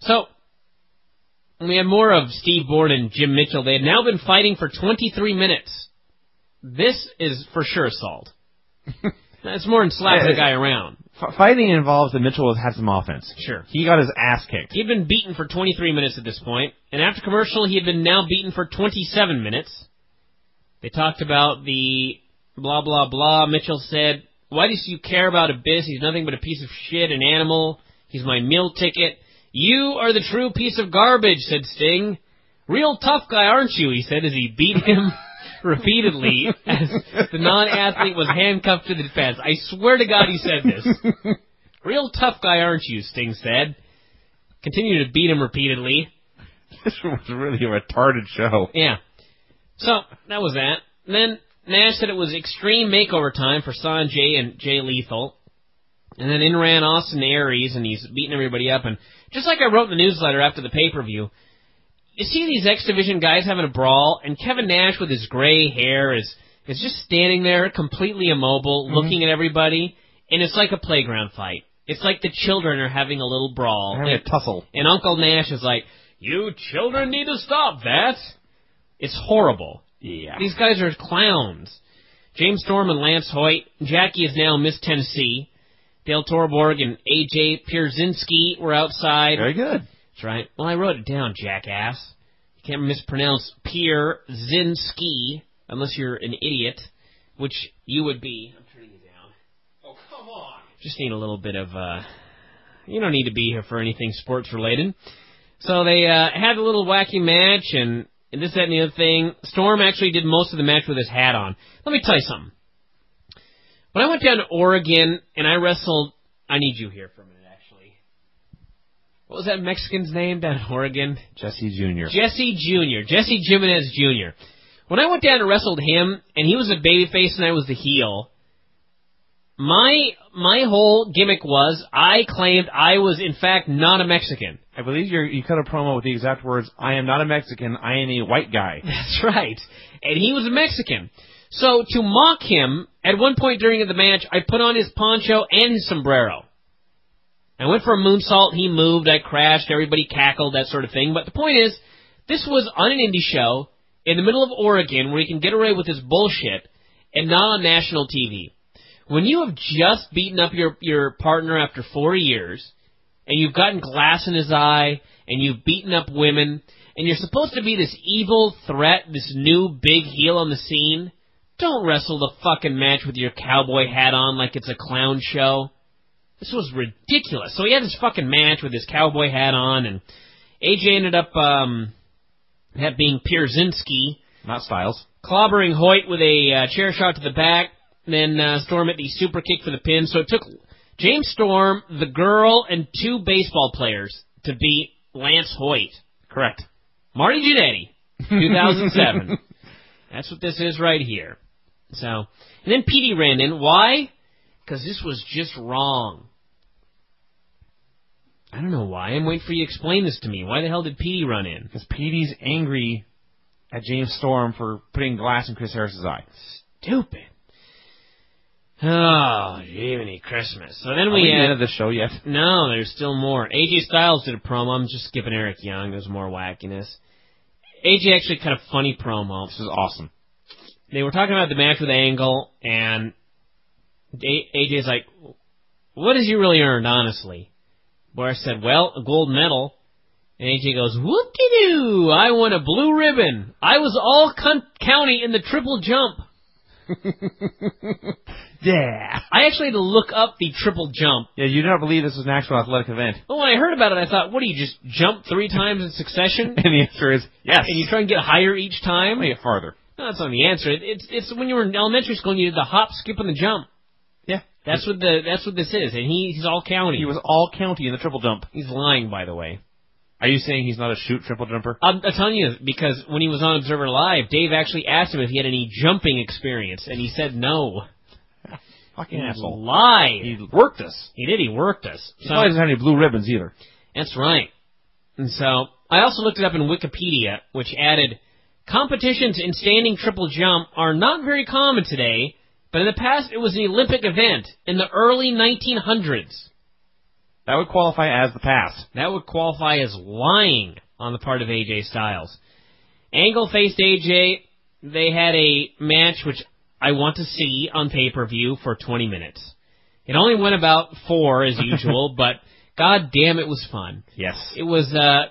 So, we had more of Steve Borden and Jim Mitchell. They had now been fighting for twenty-three minutes. This is for sure assault. That's more than slapping yeah, the guy around. F- fighting involves that Mitchell has had some offense. Sure. He got his ass kicked. He'd been beaten for twenty-three minutes at this point. And after commercial, he had been now beaten for twenty-seven minutes. They talked about the blah, blah, blah. Mitchell said, "Why do you care about Abyss? He's nothing but a piece of shit, an animal. He's my meal ticket." "You are the true piece of garbage," said Sting. "Real tough guy, aren't you?" he said as he beat him repeatedly as the non-athlete was handcuffed to the fence. I swear to God he said this. "Real tough guy, aren't you?" Sting said. Continued to beat him repeatedly. This was really a retarded show. Yeah. So, that was that. And then Nash said it was extreme makeover time for Sanjay and Jay Lethal. And then in ran Austin Aries, and he's beating everybody up. And just like I wrote in the newsletter after the pay-per-view, you see these X-Division guys having a brawl, and Kevin Nash with his gray hair is, is just standing there completely immobile, mm-hmm. looking at everybody, and it's like a playground fight. It's like the children are having a little brawl. They're having and, a tussle. And Uncle Nash is like, "You children need to stop that." It's horrible. Yeah. These guys are clowns. James Storm and Lance Hoyt. Jackie is now Miss Tennessee. Dale Torborg and A J Pierzynski were outside. Very good. That's right. Well, I wrote it down, jackass. You can't mispronounce Pierzynski unless you're an idiot, which you would be. I'm turning you down. Oh, come on. Just need a little bit of, uh, you don't need to be here for anything sports related. So they uh, had a little wacky match and this, that, and the other thing. Storm actually did most of the match with his hat on. Let me tell you something. When I went down to Oregon and I wrestled, I need you here for a minute, actually. What was that Mexican's name down in Oregon? Jesse Junior Jesse Junior Jesse Jimenez Junior When I went down and wrestled him, and he was a babyface and I was the heel, my my whole gimmick was I claimed I was, in fact, not a Mexican. I believe you're, you cut a promo with the exact words, "I am not a Mexican, I am a white guy." That's right. And he was a Mexican. So, to mock him, at one point during the match, I put on his poncho and his sombrero. I went for a moonsault, he moved, I crashed, everybody cackled, that sort of thing. But the point is, this was on an indie show in the middle of Oregon where you can get away with this bullshit and not on national T V. When you have just beaten up your, your partner after four years, and you've gotten glass in his eye, and you've beaten up women, and you're supposed to be this evil threat, this new big heel on the scene, don't wrestle the fucking match with your cowboy hat on like it's a clown show. This was ridiculous. So he had this fucking match with his cowboy hat on, and A J ended up um, that being Pierzynski. Not Styles. Clobbering Hoyt with a uh, chair shot to the back, and then uh, Storm hit the super kick for the pin. So it took James Storm, the girl, and two baseball players to beat Lance Hoyt. Correct. Marty Jannetty, two thousand seven. That's what this is right here. So, and then Petey ran in. Why? Because this was just wrong. I don't know why. I'm waiting for you to explain this to me. Why the hell did Petey run in? Because Petey's angry at James Storm for putting glass in Chris Harris's eye. Stupid. Oh, Jiminy Christmas. So then we, we had... end of the show yet? No, there's still more. A J Styles did a promo. I'm just skipping Eric Young. There's more wackiness. A J actually cut a funny promo. This is awesome. They were talking about the match with Angle, and A J's like, "What has you really earned, honestly?" Boris said, "Well, a gold medal." And A J goes, "Whoop-de-doo, I won a blue ribbon. I was all con- county in the triple jump." Yeah. I actually had to look up the triple jump. Yeah, you don't believe this was an actual athletic event. Well, when I heard about it, I thought, what do you just jump three times in succession? And the answer is yes. And you try and get higher each time? I get farther. No, that's not the answer. It's it's when you were in elementary school and you did the hop, skip, and the jump. Yeah. That's what the that's what this is. And he, he's all county. He was all county in the triple jump. He's lying, by the way. Are you saying he's not a shoot triple jumper? I'm, I'm telling you, because when he was on Observer Live, Dave actually asked him if he had any jumping experience, and he said no. Fucking asshole. Lie. He worked us. He did. He worked us. He so, probably doesn't have any blue ribbons either. That's right. And so I also looked it up in Wikipedia, which added, competitions in standing triple jump are not very common today, But in the past, it was an Olympic event in the early nineteen hundreds. That would qualify as the pass. That would qualify as lying on the part of A J Styles. Angle faced A J. They had a match which I want to see on pay-per-view for twenty minutes. It only went about four, as usual, but god damn, it was fun. Yes. It was, uh...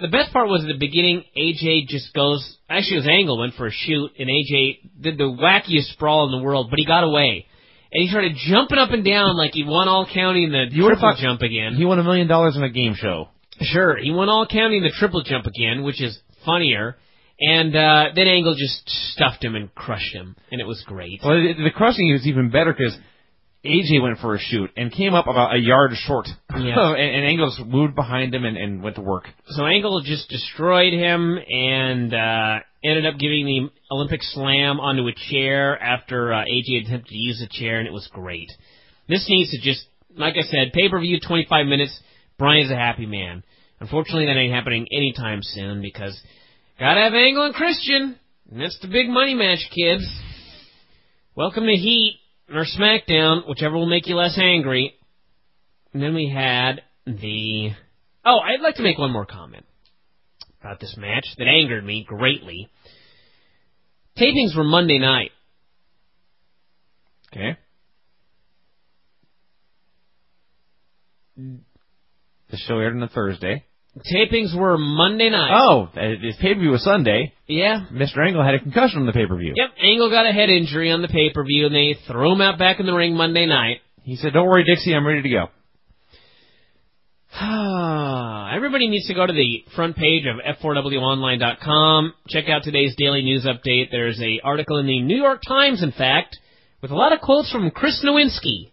The best part was at the beginning, A J just goes... Actually, it was Angle went for a shoot, and A J did the wackiest sprawl in the world, but he got away. And he started jumping up and down like he won all county in the you triple jump again. He won a million dollars in a game show. Sure, he won all county in the triple jump again, which is funnier. And uh, then Angle just stuffed him and crushed him, and it was great. Well, the, the crushing was even better because A J went for a shoot and came up about a yard short. Yeah. and, and Angle just moved behind him and, and went to work. So Angle just destroyed him and uh, ended up giving the Olympic slam onto a chair after uh, A J attempted to use a chair, and it was great. This needs to just, like I said, pay-per-view, twenty-five minutes, Brian's a happy man. Unfortunately, that ain't happening anytime soon because gotta have Angle and Christian, and that's the big money match, kids. Welcome to Heat. Or SmackDown, whichever will make you less angry. And then we had the... Oh, I'd like to make one more comment about this match that angered me greatly. Tapings were Monday night. Okay. The show aired on a Thursday. Tapings were Monday night. Oh, his pay-per-view was Sunday. Yeah. Mister Angle had a concussion on the pay-per-view. Yep, Angle got a head injury on the pay-per-view, and they threw him out back in the ring Monday night. He said, don't worry, Dixie, I'm ready to go. Everybody needs to go to the front page of F four W online dot com. Check out today's daily news update. There's an article in the New York Times, in fact, with a lot of quotes from Chris Nowinski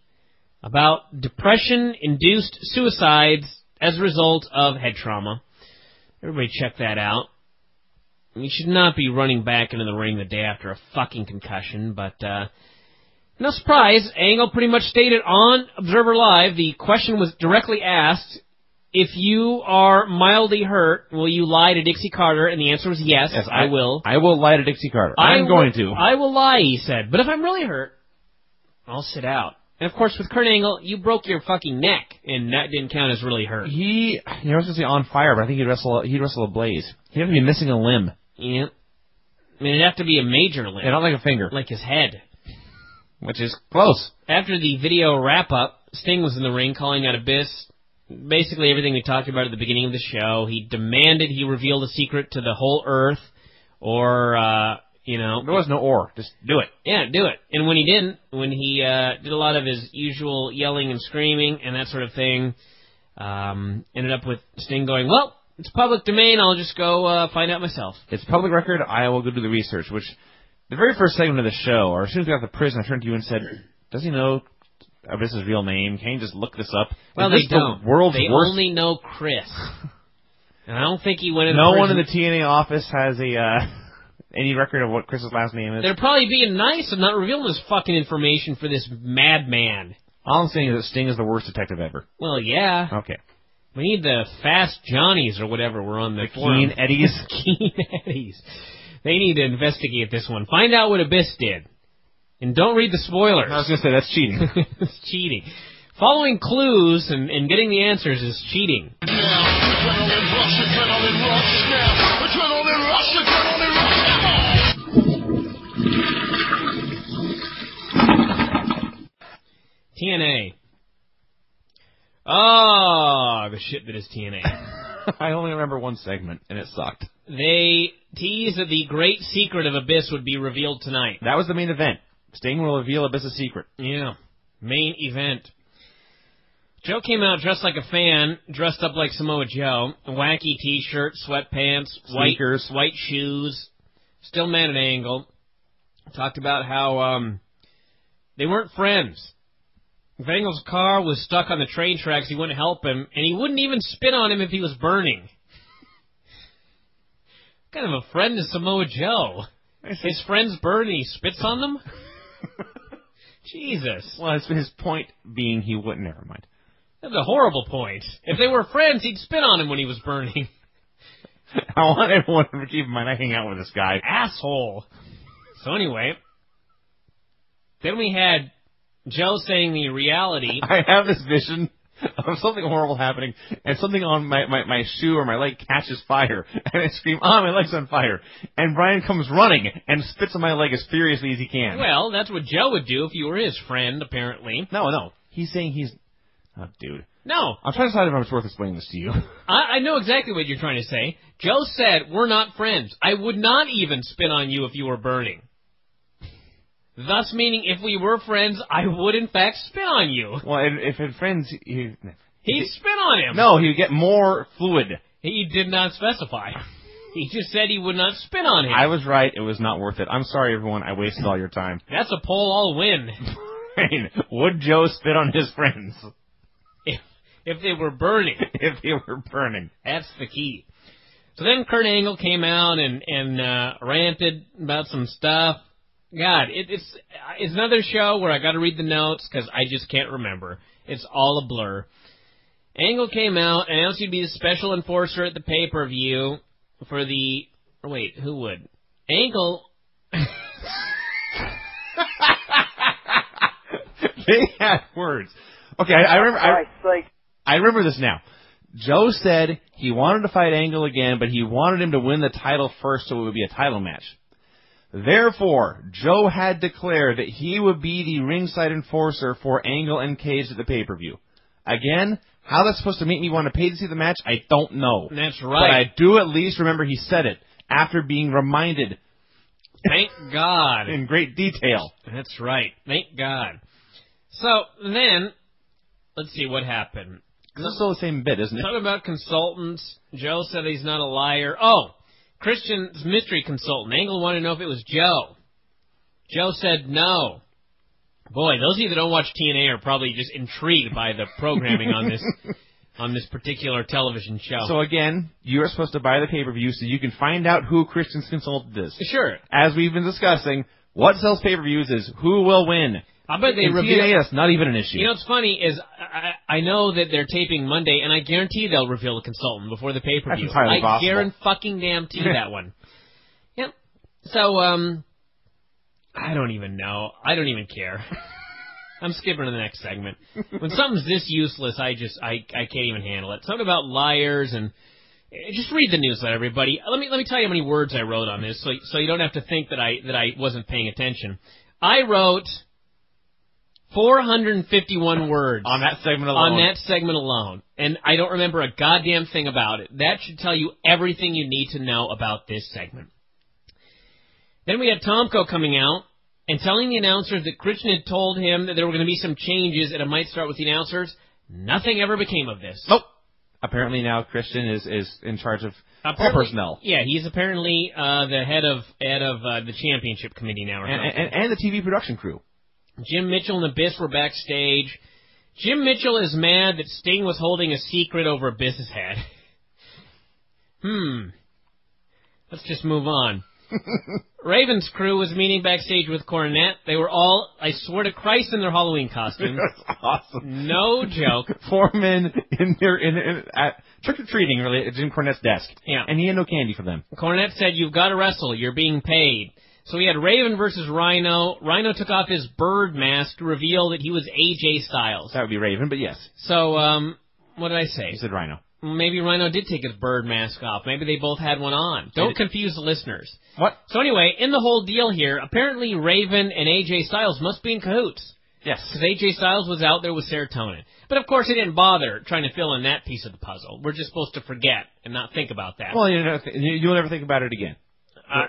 about depression-induced suicides as a result of head trauma. Everybody check that out. You should not be running back into the ring the day after a fucking concussion, but uh, no surprise, Angle pretty much stated on Observer Live, the question was directly asked, if you are mildly hurt, will you lie to Dixie Carter? And the answer was yes, yes I, I will. I will lie to Dixie Carter. I I'm will, going to. I will lie, he said, but if I'm really hurt, I'll sit out. And, of course, with Kurt Angle, you broke your fucking neck, and that didn't count as really hurt. He, you know, I was going to say on fire, but I think he'd wrestle, he'd wrestle a blaze. He'd have to be missing a limb. Yeah. I mean, it'd have to be a major limb. And not like a finger. Like his head. Which is close. After the video wrap-up, Sting was in the ring calling out Abyss. Basically everything we talked about at the beginning of the show. He demanded he reveal the secret to the whole earth, or... uh You know, there was no or. Just do it. Yeah, do it. And when he didn't, when he uh, did a lot of his usual yelling and screaming and that sort of thing, um, ended up with Sting going, well, it's public domain. I'll just go uh, find out myself. It's public record. I will go do the research, which the very first segment of the show, or as soon as we got to prison, I turned to you and said, does he know Abyss's real name? Can you just look this up? Well, they don't. The world's they worst? Only know Chris. And I don't think he went in no prison. No one in the T N A office has a... Uh, any record of what Chris's last name is? They're probably being nice and not revealing this fucking information for this madman. All I'm saying is that Sting is the worst detective ever. Well, yeah. Okay. We need the Fast Johnnies or whatever were on the, the Keen Eddies. Keen Eddies. They need to investigate this one. Find out what Abyss did. And don't read the spoilers. I was going to say, that's cheating. It's cheating. Following clues and, and getting the answers is cheating. Now, adrenaline rush, adrenaline rush, now, adrenaline rush, adrenaline rush. T N A. Oh, the shit that is T N A. I only remember one segment, and it sucked. They teased that the great secret of Abyss would be revealed tonight. That was the main event. Sting will reveal Abyss's secret. Yeah, main event. Joe came out dressed like a fan, dressed up like Samoa Joe. A wacky t-shirt, sweatpants, sneakers, white, white shoes. Still mad at Angle. Talked about how um, they weren't friends. If Angle's car was stuck on the train tracks, he wouldn't help him, and he wouldn't even spit on him if he was burning. What kind of a friend is Samoa Joe? His friend's burn and he spits on them? Jesus. Well, his point being he wouldn't. Never mind. That's a horrible point. If they were friends, he'd spit on him when he was burning. I want everyone to keep in mind I hang out with this guy. Asshole. So anyway, Then we had Joe saying the reality. I have this vision of something horrible happening, and something on my, my, my shoe or my leg catches fire, and I scream, ah, my leg's on fire. And Brian comes running and spits on my leg as furiously as he can. Well, that's what Joe would do if you were his friend, apparently. No, no. He's saying he's... Oh, dude. No. I'm trying to decide if it's worth explaining this to you. I, I know exactly what you're trying to say. Joe said, we're not friends. I would not even spit on you if you were burning. Thus meaning, if we were friends, I would, in fact, spit on you. Well, if had friends... He, He'd he, spit on him. No, he'd get more fluid. He did not specify. He just said he would not spit on him. I was right. It was not worth it. I'm sorry, everyone. I wasted all your time. That's a poll I'll win. Would Joe spit on his friends? If, if they were burning. If they were burning. That's the key. So then Kurt Angle came out and, and uh, ranted about some stuff. God, it, it's it's another show where I got to read the notes because I just can't remember. It's all a blur. Angle came out, announced he'd be the special enforcer at the pay-per-view for the... Wait, who would? Angle... They had words. Okay, I, I remember I, I remember this now. Joe said he wanted to fight Angle again, but he wanted him to win the title first so it would be a title match. Therefore, Joe had declared that he would be the ringside enforcer for Angle and Cage at the pay-per-view. Again, how that's supposed to make me want to pay to see the match, I don't know. That's right. But I do at least remember he said it after being reminded. Thank God. In great detail. That's right. Thank God. So then, let's see what happened. That's still the same bit, isn't it? Talking about consultants. Joe said he's not a liar. Oh. Christian's mystery consultant. Angle wanted to know if it was Joe. Joe said no. Boy, those of you that don't watch T N A are probably just intrigued by the programming on this on this particular television show. So again, you're supposed to buy the pay-per-view so you can find out who Christian's consultant is. Sure. As we've been discussing, what sells pay-per-views is who will win. I bet they reveal... T N A, that's not even an issue. You know what's funny is I, I know that they're taping Monday, and I guarantee they'll reveal a consultant before the pay-per-view. That's entirely possible. I guarantee fucking damn tea that one. Yep. So, um, I don't even know. I don't even care. I'm skipping to the next segment. When something's this useless, I just, I, I can't even handle it. Something about liars and... Just read the newsletter, everybody. Let me, let me tell you how many words I wrote on this, so, so you don't have to think that I, that I wasn't paying attention. I wrote... four hundred fifty-one words. On that segment alone. On that segment alone. And I don't remember a goddamn thing about it. That should tell you everything you need to know about this segment. Then we had Tomko coming out and telling the announcers that Christian had told him that there were going to be some changes and it might start with the announcers. Nothing ever became of this. Nope. Apparently now Christian is, is in charge of all personnel. Yeah, he's apparently uh, the head of head of uh, the championship committee now. Or and, and, and the T V production crew. Jim Mitchell and Abyss were backstage. Jim Mitchell is mad that Sting was holding a secret over Abyss's head. hmm. Let's just move on. Raven's crew was meeting backstage with Cornette. They were all, I swear to Christ, in their Halloween costumes. That's awesome. No joke. Four men in their in, in, at trick-or-treating, really, at Jim Cornette's desk. Yeah. And he had no candy for them. Cornette said, you've got to wrestle. You're being paid. So we had Raven versus Rhino. Rhino took off his bird mask to reveal that he was A J Styles. That would be Raven, but yes. So, um, what did I say? You said Rhino. Maybe Rhino did take his bird mask off. Maybe they both had one on. Don't confuse the listeners. What? So anyway, in the whole deal here, apparently Raven and A J Styles must be in cahoots. Yes. Because A J Styles was out there with Serotonin. But, of course, he didn't bother trying to fill in that piece of the puzzle. We're just supposed to forget and not think about that. Well, you'll never, th- you'll never think about it again. Uh,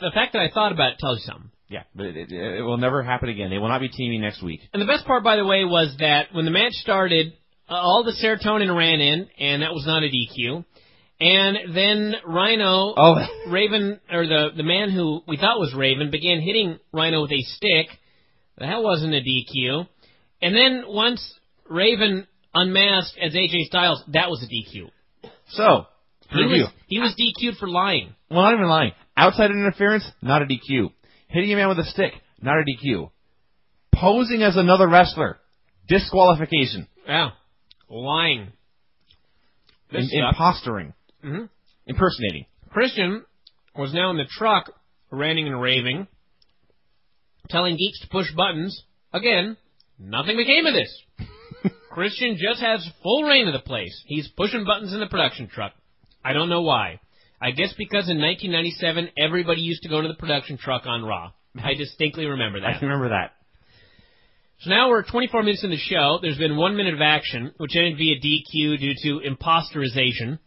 the fact that I thought about it tells you something. Yeah, but it, it, it will never happen again. They will not be teaming next week. And the best part, by the way, was that when the match started, uh, all the Serotonin ran in, and that was not a D Q. And then Rhino, oh. Raven, or the, the man who we thought was Raven, began hitting Rhino with a stick. That wasn't a D Q. And then once Raven unmasked as A J Styles, that was a D Q. So, he was, he was D Q'd for lying. Well, not even lying. Outside interference, not a D Q. Hitting a man with a stick, not a D Q. Posing as another wrestler, disqualification. Yeah. Lying. In, impostering. Mm-hmm. Impersonating. Christian was now in the truck, ranting and raving. telling geeks to push buttons. Again, nothing became of this. Christian just has full reign of the place. He's pushing buttons in the production truck. I don't know why. I guess because in nineteen ninety-seven, everybody used to go to the production truck on Raw. I distinctly remember that. I remember that. So now we're twenty-four minutes in the show. There's been one minute of action, which ended via D Q due to imposterization.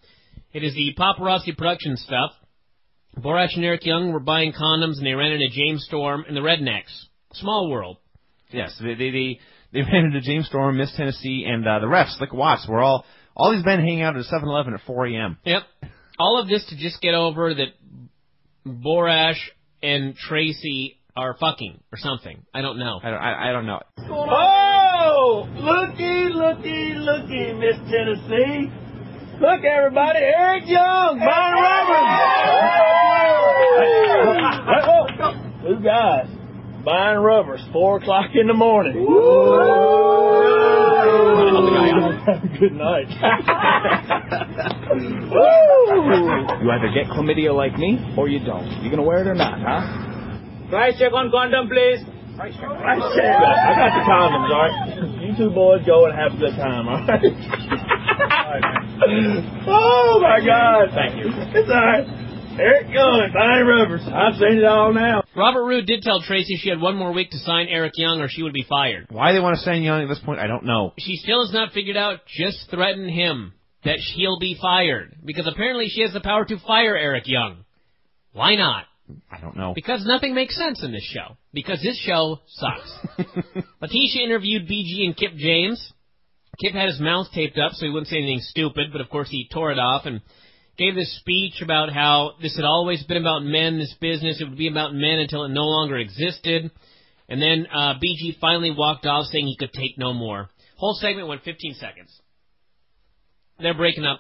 It is the paparazzi production stuff. Boratch and Eric Young were buying condoms, and they ran into James Storm and the Rednecks. Small world. Yes, they they, they, they ran into James Storm, Miss Tennessee, and uh, the refs, Slick Watts. We're all all these men hanging out at seven eleven at four a.m. Yep. All of this to just get over that Borash and Tracy are fucking or something. I don't know. I don't, I, I don't know. Oh, looky, looky, looky, Miss Tennessee. Look, everybody, Eric Young, Von Roberts. Who guys? Buying rubbers, four o'clock in the morning. Good night. You either get chlamydia like me or you don't. You're gonna wear it or not, huh? Price check on condom, please. Price check. Price check. I got the condoms, all right. You two boys go and have a good time, all right. All right. Oh my God! Thank you. It's all right. Eric Young, sign rubbers. I've seen it all now. Robert Roode did tell Tracy she had one more week to sign Eric Young or she would be fired. Why they want to sign Young at this point, I don't know. She still has not figured out. Just threaten him that she'll be fired. Because apparently she has the power to fire Eric Young. Why not? I don't know. Because nothing makes sense in this show. Because this show sucks. Letitia interviewed B G and Kip James. Kip had his mouth taped up so he wouldn't say anything stupid, but of course he tore it off and gave this speech about how this had always been about men, this business. It would be about men until it no longer existed. And then uh, B G finally walked off saying he could take no more. Whole segment went fifteen seconds. They're breaking up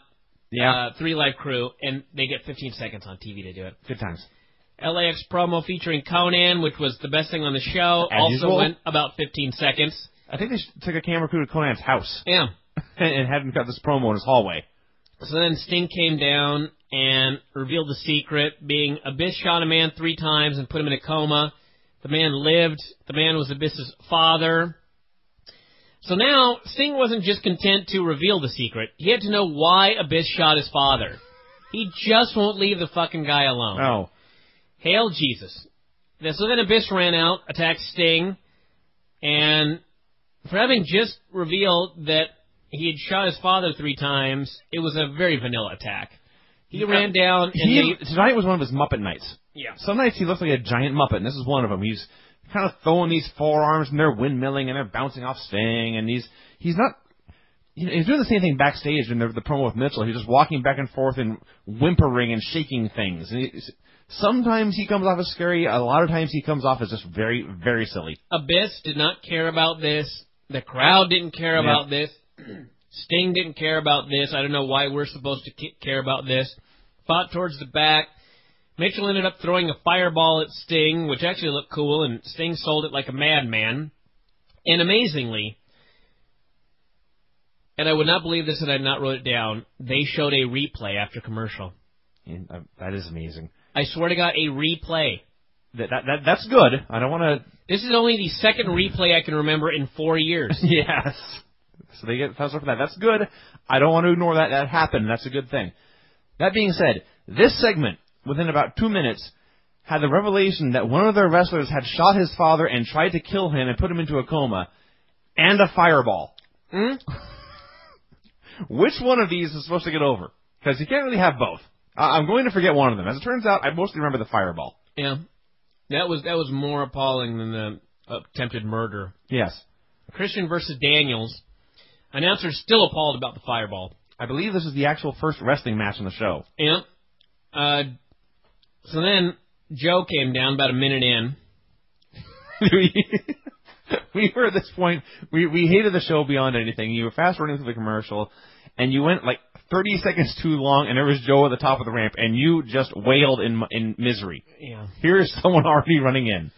yeah. uh, Three Live Crew, and they get fifteen seconds on T V to do it. Good times. L A X promo featuring Conan, which was the best thing on the show, As also usual. went about fifteen seconds. I think they took a camera crew to Conan's house. Yeah. And had him cut this promo in his hallway. So then Sting came down and revealed the secret, being Abyss shot a man three times and put him in a coma. The man lived. The man was Abyss's father. So now, Sting wasn't just content to reveal the secret. He had to know why Abyss shot his father. He just won't leave the fucking guy alone. Oh. Hail Jesus. So then Abyss ran out, attacked Sting, and for having just revealed that he had shot his father three times. It was a very vanilla attack. He yeah. ran down. And he, they, tonight was one of his Muppet nights. Yeah. Some nights he looks like a giant Muppet, and this is one of them. He's kind of throwing these forearms, and they're windmilling, and they're bouncing off Sting, and he's he's not. You know, he's doing the same thing backstage in the, the promo with Mitchell. He's just walking back and forth and whimpering and shaking things. And he, sometimes he comes off as scary. A lot of times he comes off as just very, very silly. Abyss did not care about this. The crowd didn't care yeah. about this. Sting didn't care about this. I don't know why we're supposed to care about this. Fought towards the back. Mitchell ended up throwing a fireball at Sting, which actually looked cool, and Sting sold it like a madman. And amazingly, and I would not believe this had I not wrote it down, they showed a replay after commercial. Yeah, that is amazing. I swear to God, a replay. That, that, that That's good. I don't want to... This is only the second replay I can remember in four years. Yes. So they get thumbs up for that. That's good. I don't want to ignore that. That happened. That's a good thing. That being said, this segment, within about two minutes, had the revelation that one of their wrestlers had shot his father and tried to kill him and put him into a coma, and a fireball. Mm? Which one of these is supposed to get over? Because you can't really have both. I- I'm going to forget one of them. As it turns out, I mostly remember the fireball. Yeah. That was, that was more appalling than the attempted murder. Yes. Christian versus Daniels. Announcer's still appalled about the fireball. I believe this is the actual first wrestling match on the show. Yeah. Uh, so then Joe came down about a minute in. We were at this point, we, we hated the show beyond anything. You were fast running through the commercial, and you went like thirty seconds too long, and there was Joe at the top of the ramp, and you just wailed in in misery. Yeah. Here's someone already running in.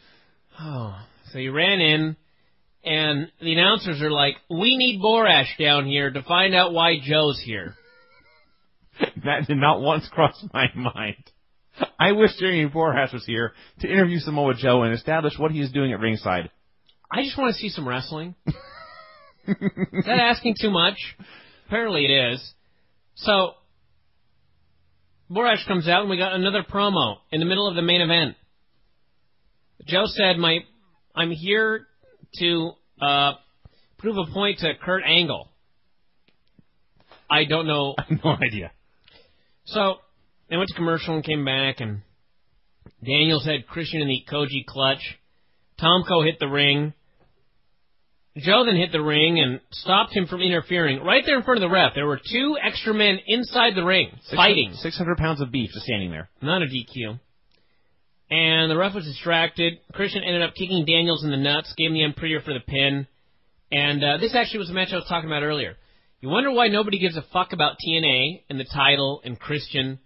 Oh. So you ran in. And the announcers are like, we need Borash down here to find out why Joe's here. That did not once cross my mind. I wish Jeremy Borash was here to interview Samoa Joe and establish what he is doing at ringside. I just want to see some wrestling. Is that asking too much? Apparently it is. So, Borash comes out and we got another promo in the middle of the main event. Joe said, "My, I'm here to uh, prove a point to Kurt Angle." I don't know. I have no idea. So, they went to commercial and came back, and Daniels had Christian in the Koji clutch. Tomko hit the ring. Joe then hit the ring and stopped him from interfering. Right there in front of the ref, there were two extra men inside the ring, fighting. six hundred pounds of beef just standing there. Not a D Q. And the ref was distracted. Christian ended up kicking Daniels in the nuts, gave him the Emperor for the pin. And uh, this actually was a match I was talking about earlier. You wonder why nobody gives a fuck about T N A and the title and Christian.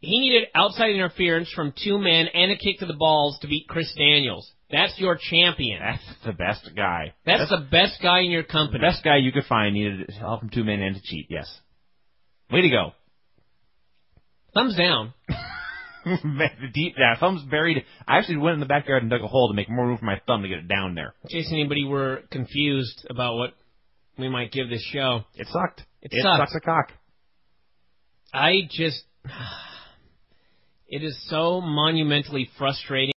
He needed outside interference from two men and a kick to the balls to beat Chris Daniels. That's your champion. That's the best guy. That's, That's the best guy in your company. The best guy you could find needed help from two men and to cheat, yes. Way to go. Thumbs down. Deep down. Thumbs buried. I actually went in the backyard and dug a hole to make more room for my thumb to get it down there. In case anybody were confused about what we might give this show. It sucked. It, it sucked. Sucks a cock. I just... It is so monumentally frustrating.